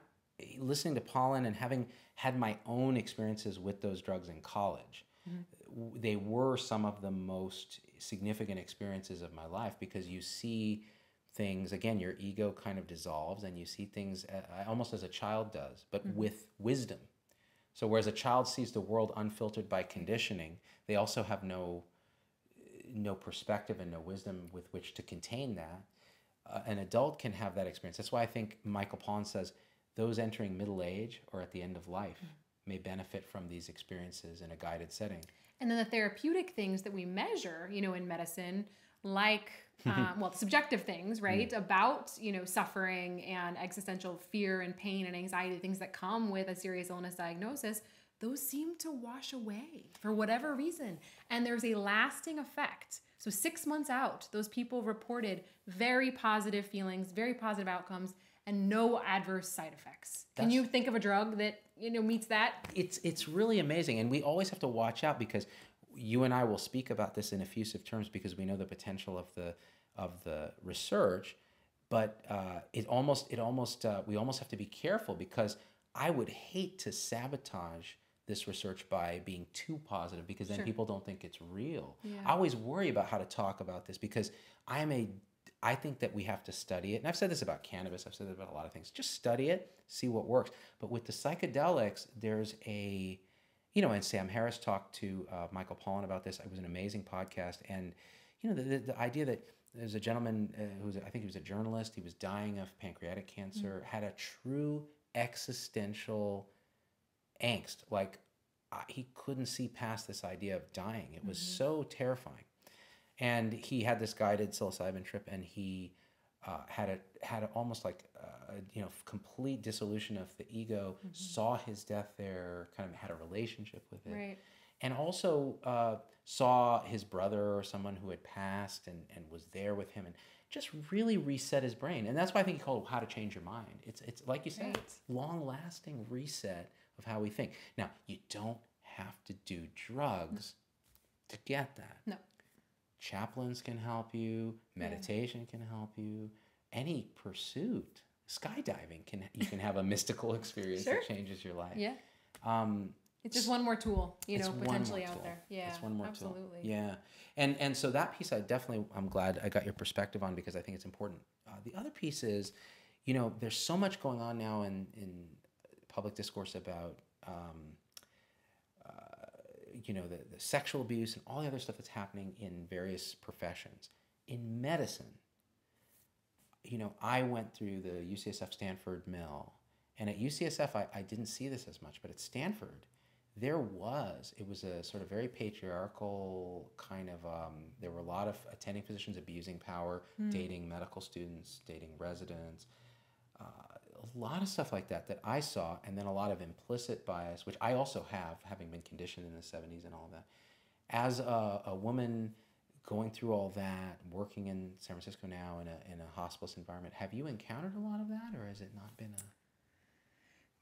listening to Pollan and having had my own experiences with those drugs in college. Mm-hmm. They were some of the most significant experiences of my life because you see things, again, your ego kind of dissolves and you see things uh, almost as a child does, but mm-hmm. with wisdom. So whereas a child sees the world unfiltered by conditioning, they also have no no perspective and no wisdom with which to contain that. Uh, an adult can have that experience. That's why I think Michael Pollan says those entering middle age or at the end of life mm-hmm. may benefit from these experiences in a guided setting. And then the therapeutic things that we measure, you know, in medicine, like, um, well, subjective things, right? Mm-hmm. About, you know, suffering and existential fear and pain and anxiety, things that come with a serious illness diagnosis, those seem to wash away for whatever reason. And there's a lasting effect. So six months out, those people reported very positive feelings, very positive outcomes, and no adverse side effects. That's, can you think of a drug that, you know, meets that? It's, it's really amazing. And we always have to watch out because you and I will speak about this in effusive terms because we know the potential of the of the research, but uh, it almost it almost uh, we almost have to be careful, because I would hate to sabotage this research by being too positive, because then sure. people don't think it's real. Yeah. I always worry about how to talk about this, because I'm a I think that we have to study it. And I've said this about cannabis, I've said this about a lot of things. Just study it, see what works. But with the psychedelics, there's a, you know, and Sam Harris talked to uh, Michael Pollan about this. It was an amazing podcast. And, you know, the, the, the idea that there's a gentleman uh, who was, I think he was a journalist, he was dying of pancreatic cancer, mm-hmm. had a true existential angst. Like, I, he couldn't see past this idea of dying. It was mm-hmm. so terrifying. And he had this guided psilocybin trip, and he uh, had a had a, almost like uh, you know complete dissolution of the ego. Mm-hmm. Saw his death there, kind of had a relationship with it, right. and also uh, saw his brother or someone who had passed, and and was there with him, and just really reset his brain. And that's why I think he called it "How to Change Your Mind." It's it's like you said, right. it's long lasting reset of how we think. Now, you don't have to do drugs no. to get that. No. Chaplains can help you, meditation yeah. can help you, any pursuit. Skydiving, can you can have a mystical experience sure. that changes your life. Yeah. Um, it's just one more tool, you know, potentially out tool. there. Yeah, it's one more absolutely. tool. Yeah. And, and so that piece I definitely, I'm glad I got your perspective on, because I think it's important. Uh, the other piece is, you know, there's so much going on now in, in public discourse about, um, uh, you know, the, the sexual abuse and all the other stuff that's happening in various professions. In medicine, you know, I went through the U C S F Stanford mill, and at U C S F, I, I didn't see this as much, but at Stanford, there was, it was a sort of very patriarchal kind of, um, there were a lot of attending physicians abusing power, mm. dating medical students, dating residents, uh, a lot of stuff like that that I saw, and then a lot of implicit bias, which I also have, having been conditioned in the seventies and all that. As a, a woman going through all that, working in San Francisco now in a, in a hospice environment, have you encountered a lot of that, or has it not been a...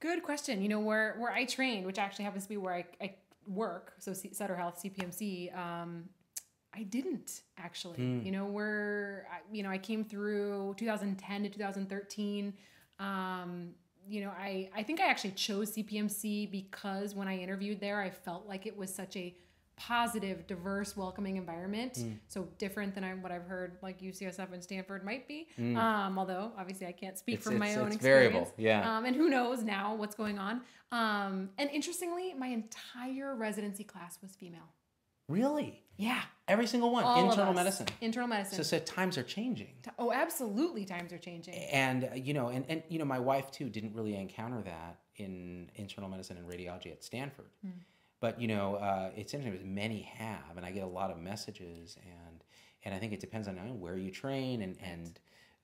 Good question. You know, where, where I trained, which actually happens to be where I, I work, so C Sutter Health, C P M C, um, I didn't actually. Mm. You know, where, you know, I came through two thousand ten to two thousand thirteen, Um, you know, I, I think I actually chose C P M C because when I interviewed there, I felt like it was such a positive, diverse, welcoming environment. Mm. So different than I, what I've heard like U C S F and Stanford might be. Mm. Um, although obviously I can't speak it's, from it's, my own it's experience. Variable. Yeah. Um, and who knows now what's going on. Um, and interestingly, my entire residency class was female. Really? Yeah. Every single one. All internal medicine. Internal medicine. So, so times are changing. Oh, absolutely, times are changing. And you know, and, and you know, my wife too didn't really encounter that in internal medicine and radiology at Stanford. Mm. But you know, uh, it's interesting because many have, and I get a lot of messages, and and I think it depends on where you train and and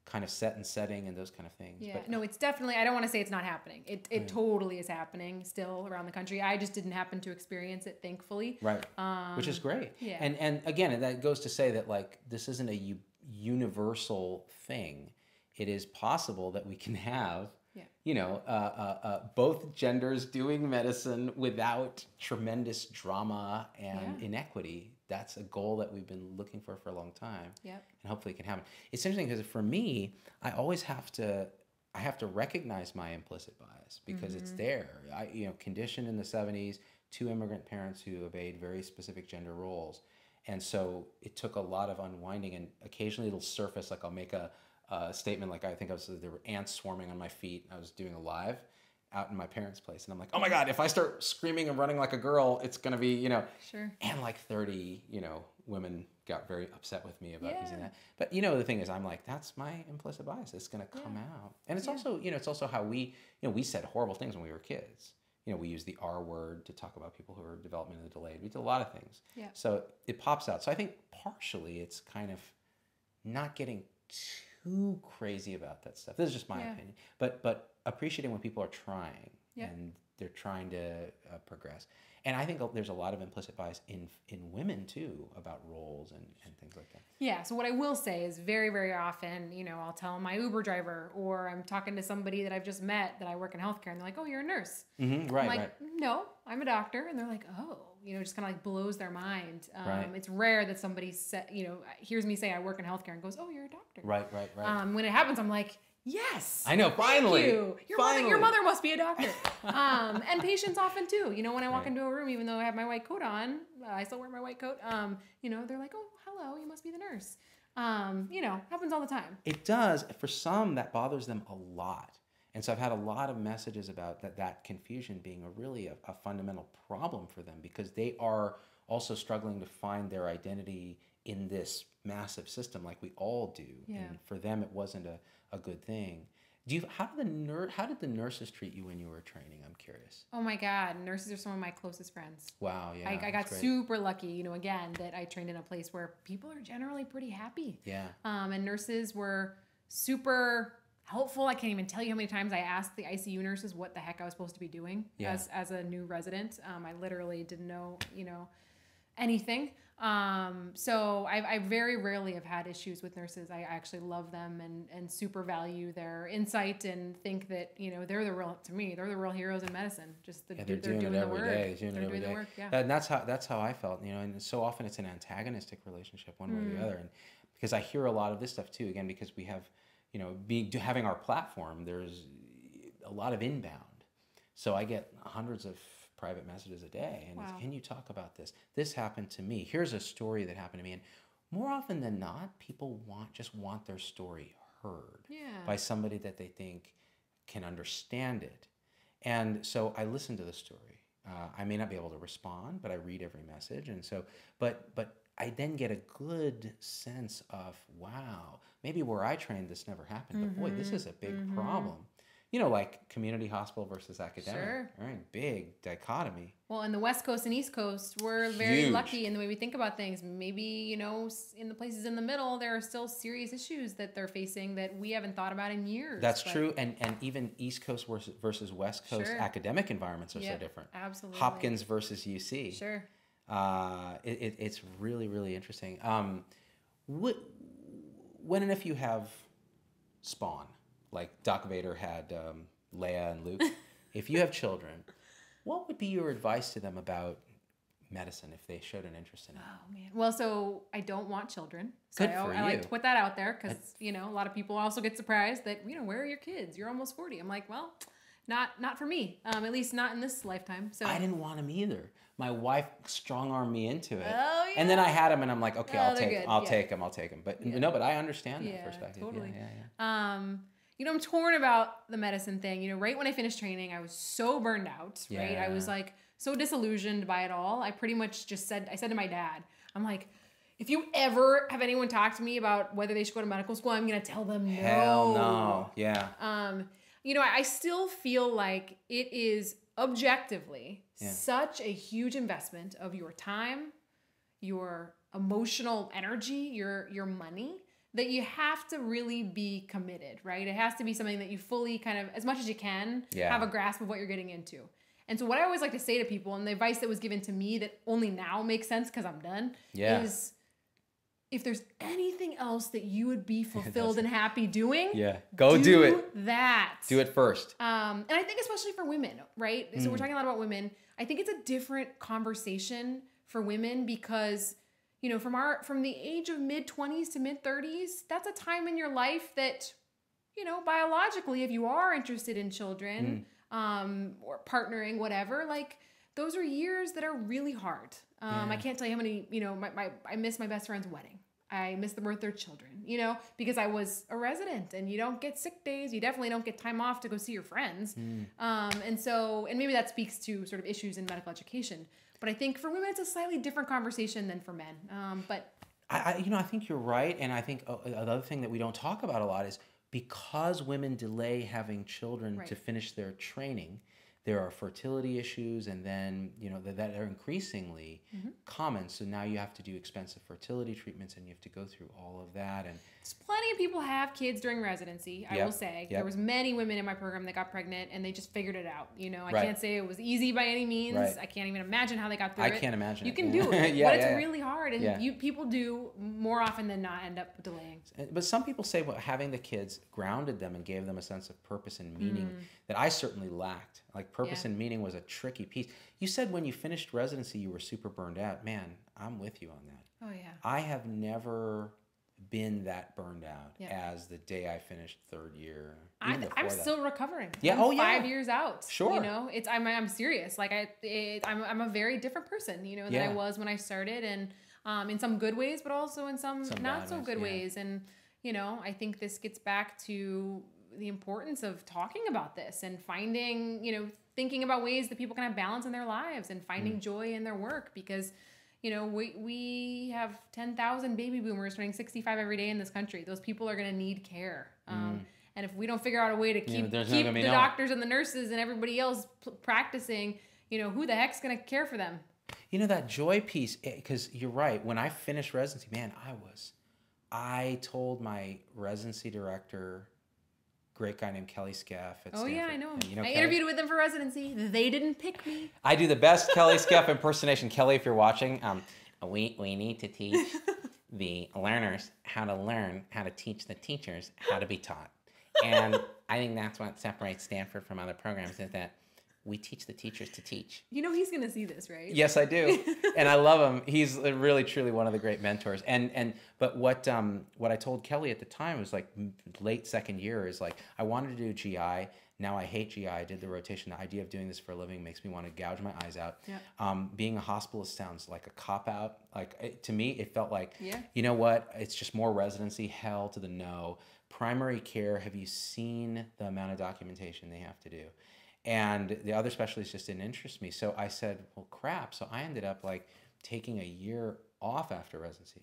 kind of set and setting and those kind of things. Yeah. But, no, it's definitely. I don't want to say it's not happening. It it right. totally is happening still around the country. I just didn't happen to experience it, thankfully. Right. Um, Which is great. Yeah. And and again, and that goes to say that like this isn't a u universal thing. It is possible that we can have. Yeah. You know, uh, uh, uh, both genders doing medicine without tremendous drama and yeah. inequity. That's a goal that we've been looking for for a long time. Yep. And hopefully it can happen. It's interesting because for me, I always have to, I have to recognize my implicit bias because mm-hmm. it's there. I, you know, conditioned in the seventies, two immigrant parents who obeyed very specific gender roles. And so it took a lot of unwinding, and occasionally it'll surface, like I'll make a, Uh, statement like I think I was there were ants swarming on my feet. I was doing a live out in my parents' place, and I'm like, oh my god, if I start screaming and running like a girl, it's gonna be, you know. Sure. And like thirty, you know, women got very upset with me about yeah. using that. But you know, the thing is, I'm like, that's my implicit bias. It's gonna come yeah. out, and it's yeah. also, you know, it's also how we, you know, we said horrible things when we were kids. You know, we used the R word to talk about people who are developmentally delayed. We did a lot of things. Yeah. So it pops out. So I think partially it's kind of not getting too Who crazy about that stuff. This is just my yeah. opinion, but but appreciating when people are trying yeah. and they're trying to uh, progress. And I think there's a lot of implicit bias in in women, too, about roles and, and things like that. Yeah. So what I will say is very, very often, you know, I'll tell my Uber driver, or I'm talking to somebody that I've just met that I work in healthcare, and they're like, oh, you're a nurse. Mm-hmm, right, I'm like, right. no, I'm a doctor. And they're like, oh, you know, just kind of like blows their mind. Um, right. It's rare that somebody, sa- you know, hears me say I work in healthcare and goes, oh, you're a doctor. Right, right, right. Um, when it happens, I'm like, yes. I know. Finally. Thank you. Your, finally. Mother, your mother must be a doctor. Um, and patients often too. You know, when I walk right. into a room, even though I have my white coat on, uh, I still wear my white coat. Um, you know, they're like, oh, hello, you must be the nurse. Um, you know, happens all the time. It does. For some, that bothers them a lot. And so I've had a lot of messages about that, that confusion being a really a, a fundamental problem for them, because they are also struggling to find their identity in this massive system like we all do. Yeah. And for them, it wasn't a a good thing. Do you, how did the nur- how did the nurses treat you when you were training? I'm curious. Oh my God, nurses are some of my closest friends. Wow, yeah. I, I got great. super lucky, you know, again, that I trained in a place where people are generally pretty happy. Yeah. Um, and nurses were super helpful. I can't even tell you how many times I asked the I C U nurses what the heck I was supposed to be doing yeah. as, as a new resident. Um, I literally didn't know, you know, anything. Um, so I, I very rarely have had issues with nurses. I actually love them and, and super value their insight, and think that, you know, they're the real, to me, they're the real heroes in medicine. Just the, yeah, they're, they're doing, doing it every the work. Day, doing they're it every doing day. The work, yeah. And that's how, that's how I felt, you know, and so often it's an antagonistic relationship one way mm. or the other. And because I hear a lot of this stuff too, again, because we have, you know, being, having our platform, there's a lot of inbound. So I get hundreds of private messages a day, and wow. it's, can you talk about this? This happened to me. Here's a story that happened to me. And more often than not, people want just want their story heard yeah. by somebody that they think can understand it. And so I listen to the story. Uh, I may not be able to respond, but I read every message, and so, but but I then get a good sense of, wow, maybe where I trained this never happened, mm-hmm. but boy, this is a big mm-hmm. problem. You know, like community hospital versus academic. Sure. Right? Big dichotomy. Well, and the West Coast and East Coast, we're very Huge. lucky in the way we think about things. Maybe, you know, in the places in the middle, there are still serious issues that they're facing that we haven't thought about in years. That's but... true. And and even East Coast versus West Coast sure. academic environments are yep. so different. Absolutely. Hopkins versus U C. Sure. Uh, it, it, it's really, really interesting. Um, what, when and if you have spawn, like Doc Vader had um, Leia and Luke. If you have children, what would be your advice to them about medicine if they showed an interest in it? Oh, man. Well, so I don't want children. So Good I, for I, you. I like to put that out there because, you know, a lot of people also get surprised that, you know, where are your kids? You're almost forty. I'm like, well, not not for me, um, at least not in this lifetime. So I didn't want them either. My wife strong-armed me into it. Oh, yeah. And then I had them, and I'm like, okay, oh, I'll, take, I'll yeah. take them. I'll take them. But yeah. no, but I understand that yeah, perspective. Totally. Yeah, yeah, yeah. Um, You know, I'm torn about the medicine thing. You know, right when I finished training, I was so burned out, right? Yeah. I was like so disillusioned by it all. I pretty much just said, I said to my dad, I'm like, if you ever have anyone talk to me about whether they should go to medical school, I'm going to tell them no. Hell no. Yeah. Um, you know, I, I still feel like it is objectively yeah. such a huge investment of your time, your emotional energy, your your money, that you have to really be committed, right? It has to be something that you fully kind of, as much as you can, yeah. have a grasp of what you're getting into. And so what I always like to say to people, and the advice that was given to me that only now makes sense because I'm done, yeah. is if there's anything else that you would be fulfilled and happy doing, yeah. go do, do it. that. Do it first. Um, and I think especially for women, right? So mm. we're talking a lot about women. I think it's a different conversation for women because you know, from our from the age of mid twenties to mid thirties, that's a time in your life that, you know, biologically, if you are interested in children mm. um, or partnering, whatever, like those are years that are really hard. Um, yeah. I can't tell you how many, you know, my, my I missed my best friend's wedding. I missed the birth of their children, you know, because I was a resident and you don't get sick days. You definitely don't get time off to go see your friends. Mm. Um, and so, and maybe that speaks to sort of issues in medical education. But I think for women, it's a slightly different conversation than for men. Um, but I, I, you know, I think you're right. And I think uh, another thing that we don't talk about a lot is because women delay having children right. to finish their training, there are fertility issues, and then, you know, that, that are increasingly mm-hmm. common. So now you have to do expensive fertility treatments, and you have to go through all of that. And it's plenty of people have kids during residency, I yep. will say. Yep. There was many women in my program that got pregnant, and they just figured it out. You know, I right. can't say it was easy by any means. Right. I can't even imagine how they got through I it. I can't imagine. You can do it, yeah, but it's yeah, really yeah. hard, and yeah. you people do more often than not end up delaying. But some people say well, having the kids grounded them and gave them a sense of purpose and meaning mm. that I certainly lacked. Like purpose yeah. and meaning was a tricky piece. You said when you finished residency, you were super burned out. Man, I'm with you on that. Oh, yeah. I have never been that burned out yep. as the day I finished third year. I, I'm that. still recovering. Yeah. I'm oh, yeah. Five years out. Sure. You know, it's, I'm, I'm serious. Like I, it, I'm, I'm a very different person, you know, than yeah. I was when I started, and um, in some good ways, but also in some, some not so good yeah. ways. And, you know, I think this gets back to the importance of talking about this and finding, you know, thinking about ways that people can have balance in their lives and finding mm. joy in their work, because, you know, we, we have ten thousand baby boomers turning sixty-five every day in this country. Those people are going to need care. Um, mm. And if we don't figure out a way to keep, yeah, keep the doctors and the nurses and everybody else practicing, you know, who the heck's going to care for them? You know, that joy piece, because you're right. When I finished residency, man, I was, I told my residency director, great guy named Kelly Skeff at Stanford. Oh yeah, I know him. You know I Kelly? interviewed with them for residency. They didn't pick me. I do the best Kelly Skeff impersonation. Kelly, if you're watching, um, we, we need to teach the learners how to learn, how to teach the teachers how to be taught. And I think that's what separates Stanford from other programs, is that we teach the teachers to teach. You know he's going to see this, right? Yes, I do. And I love him. He's really, truly one of the great mentors. And and but what um what I told Kelly at the time was like late second year is like, I wanted to do G I. Now I hate G I. I did the rotation. The idea of doing this for a living makes me want to gouge my eyes out. Yeah. Um, being a hospitalist sounds like a cop-out. Like it, to me, it felt like, yeah. you know what? It's just more residency. Hell to the no. Primary care, have you seen the amount of documentation they have to do? And the other specialties just didn't interest me. So I said, well, crap. So I ended up like taking a year off after residency,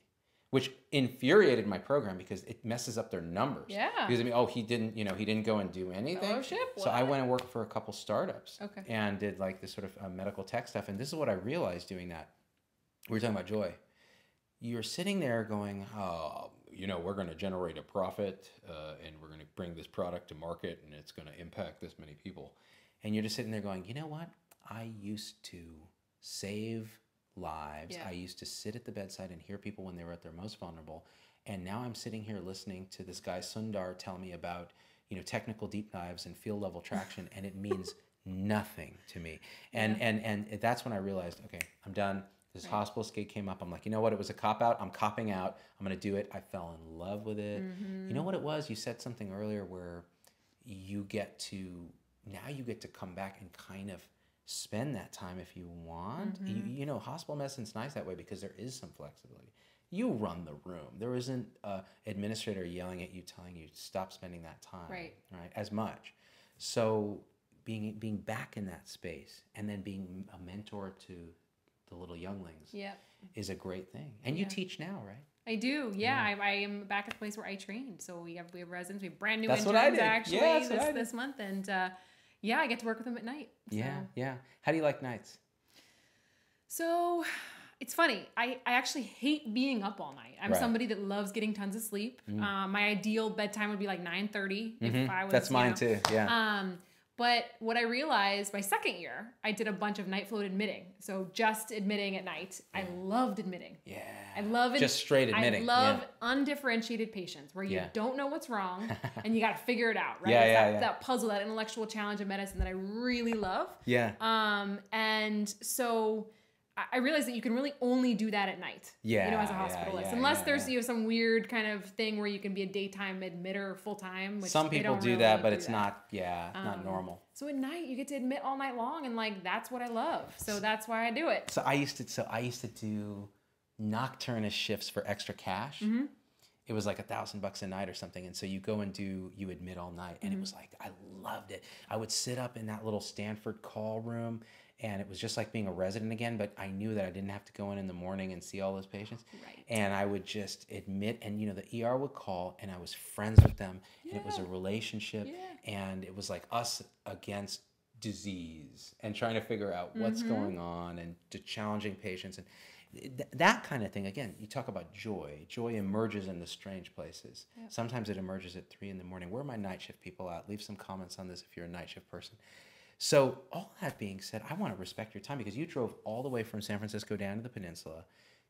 which infuriated my program because it messes up their numbers. Yeah. Because I mean, oh, he didn't, you know, he didn't go and do anything. Fellowship? What? So I went and worked for a couple startups okay. and did like this sort of uh, medical tech stuff. And this is what I realized doing that. We were talking about joy. You're sitting there going, oh, you know, we're going to generate a profit uh, and we're going to bring this product to market and it's going to impact this many people. And you're just sitting there going, you know what? I used to save lives. Yeah. I used to sit at the bedside and hear people when they were at their most vulnerable. And now I'm sitting here listening to this guy Sundar tell me about, you know, technical deep dives and field level traction, and it means nothing to me. And, yeah. and, and that's when I realized, okay, I'm done. This right. hospitalist gig came up. I'm like, you know what? It was a cop-out. I'm copping out. I'm going to do it. I fell in love with it. Mm-hmm. You know what it was? You said something earlier where you get to... Now you get to come back and kind of spend that time if you want. Mm-hmm. you, you know, hospital medicine's nice that way because there is some flexibility. You run the room. There isn't an administrator yelling at you, telling you stop spending that time, right? Right, as much. So being being back in that space and then being a mentor to the little younglings yep. is a great thing. And yeah. you teach now, right? I do, yeah. yeah. I, I am back at the place where I trained. So we have we have residents. We have brand new that's interns what I did. actually yeah, that's this, what I did. this month, and uh, yeah, I get to work with them at night. So. Yeah, yeah. How do you like nights? So, it's funny. I I actually hate being up all night. I'm right. somebody that loves getting tons of sleep. Mm. Um, my ideal bedtime would be like nine thirty. Mm-hmm. If I was, that's mine you know, too. Yeah. Um, But what I realized my second year, I did a bunch of night float admitting. So just admitting at night. Yeah. I loved admitting. Yeah. I love it. Just straight admitting. I love yeah. undifferentiated patients where you yeah. don't know what's wrong and you got to figure it out, right? Yeah, yeah, that, yeah. that puzzle, that intellectual challenge of medicine that I really love. Yeah. Um, and so I realized that you can really only do that at night. Yeah. You know, as a hospitalist. Yeah, yeah, Unless yeah, there's yeah. you know, some weird kind of thing where you can be a daytime admitter full time. Which some people do really that, but do it's that. not, yeah, um, not normal. So at night you get to admit all night long, and like that's what I love. So that's why I do it. So I used to so I used to do nocturnist shifts for extra cash. Mm-hmm. It was like a thousand bucks a night or something. And so you go and do, you admit all night. And mm-hmm. it was like, I loved it. I would sit up in that little Stanford call room, and it was just like being a resident again, but I knew that I didn't have to go in in the morning and see all those patients. Right. And I would just admit, and you know, the E R would call, and I was friends with them, yeah. and it was a relationship, yeah. and it was like us against disease and trying to figure out what's mm-hmm. going on, and to challenging patients and th that kind of thing. Again, you talk about joy. Joy emerges in the strange places. Yep. Sometimes it emerges at three in the morning. Where are my night shift people at? Leave some comments on this if you're a night shift person. So all that being said, I want to respect your time, because you drove all the way from San Francisco down to the peninsula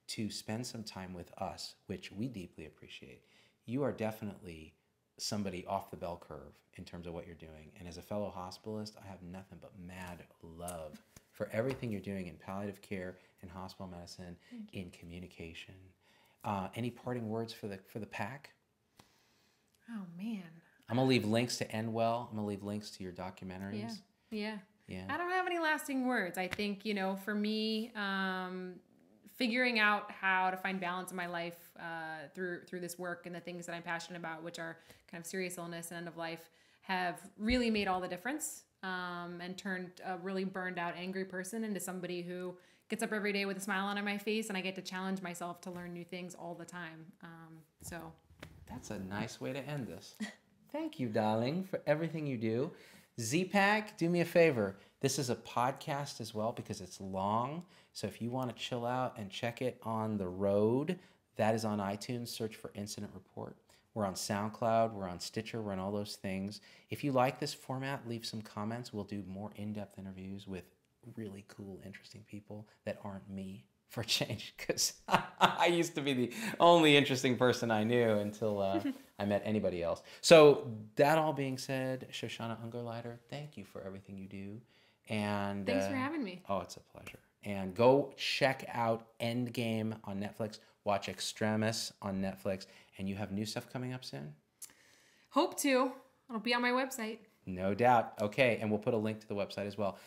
to spend some time with us, which we deeply appreciate. You are definitely somebody off the bell curve in terms of what you're doing. And as a fellow hospitalist, I have nothing but mad love for everything you're doing in palliative care, in hospital medicine, in communication. Uh, any parting words for the for the pack? Oh man. I'm gonna leave links to End Well. I'm gonna leave links to your documentaries. Yeah. Yeah. Yeah. I don't have any lasting words. I think, you know, for me, um, figuring out how to find balance in my life uh, through through this work and the things that I'm passionate about, which are kind of serious illness and end of life, have really made all the difference, um, and turned a really burned out, angry person into somebody who gets up every day with a smile on my face, and I get to challenge myself to learn new things all the time. Um, so that's a nice way to end this. Thank you, darling, for everything you do. Z-Pack, do me a favor. This is a podcast as well, because it's long. So if you want to chill out and check it on the road, that is on iTunes. Search for Incident Report. We're on SoundCloud. We're on Stitcher. We're on all those things. If you like this format, leave some comments. We'll do more in-depth interviews with really cool, interesting people that aren't me, for change, because I used to be the only interesting person I knew until uh, I met anybody else. So that all being said, Shoshana Ungerleider, thank you for everything you do. And thanks uh, for having me. Oh, it's a pleasure. And go check out Endgame on Netflix. Watch Extremis on Netflix. And you have new stuff coming up soon? Hope to. It'll be on my website. No doubt. Okay. And we'll put a link to the website as well.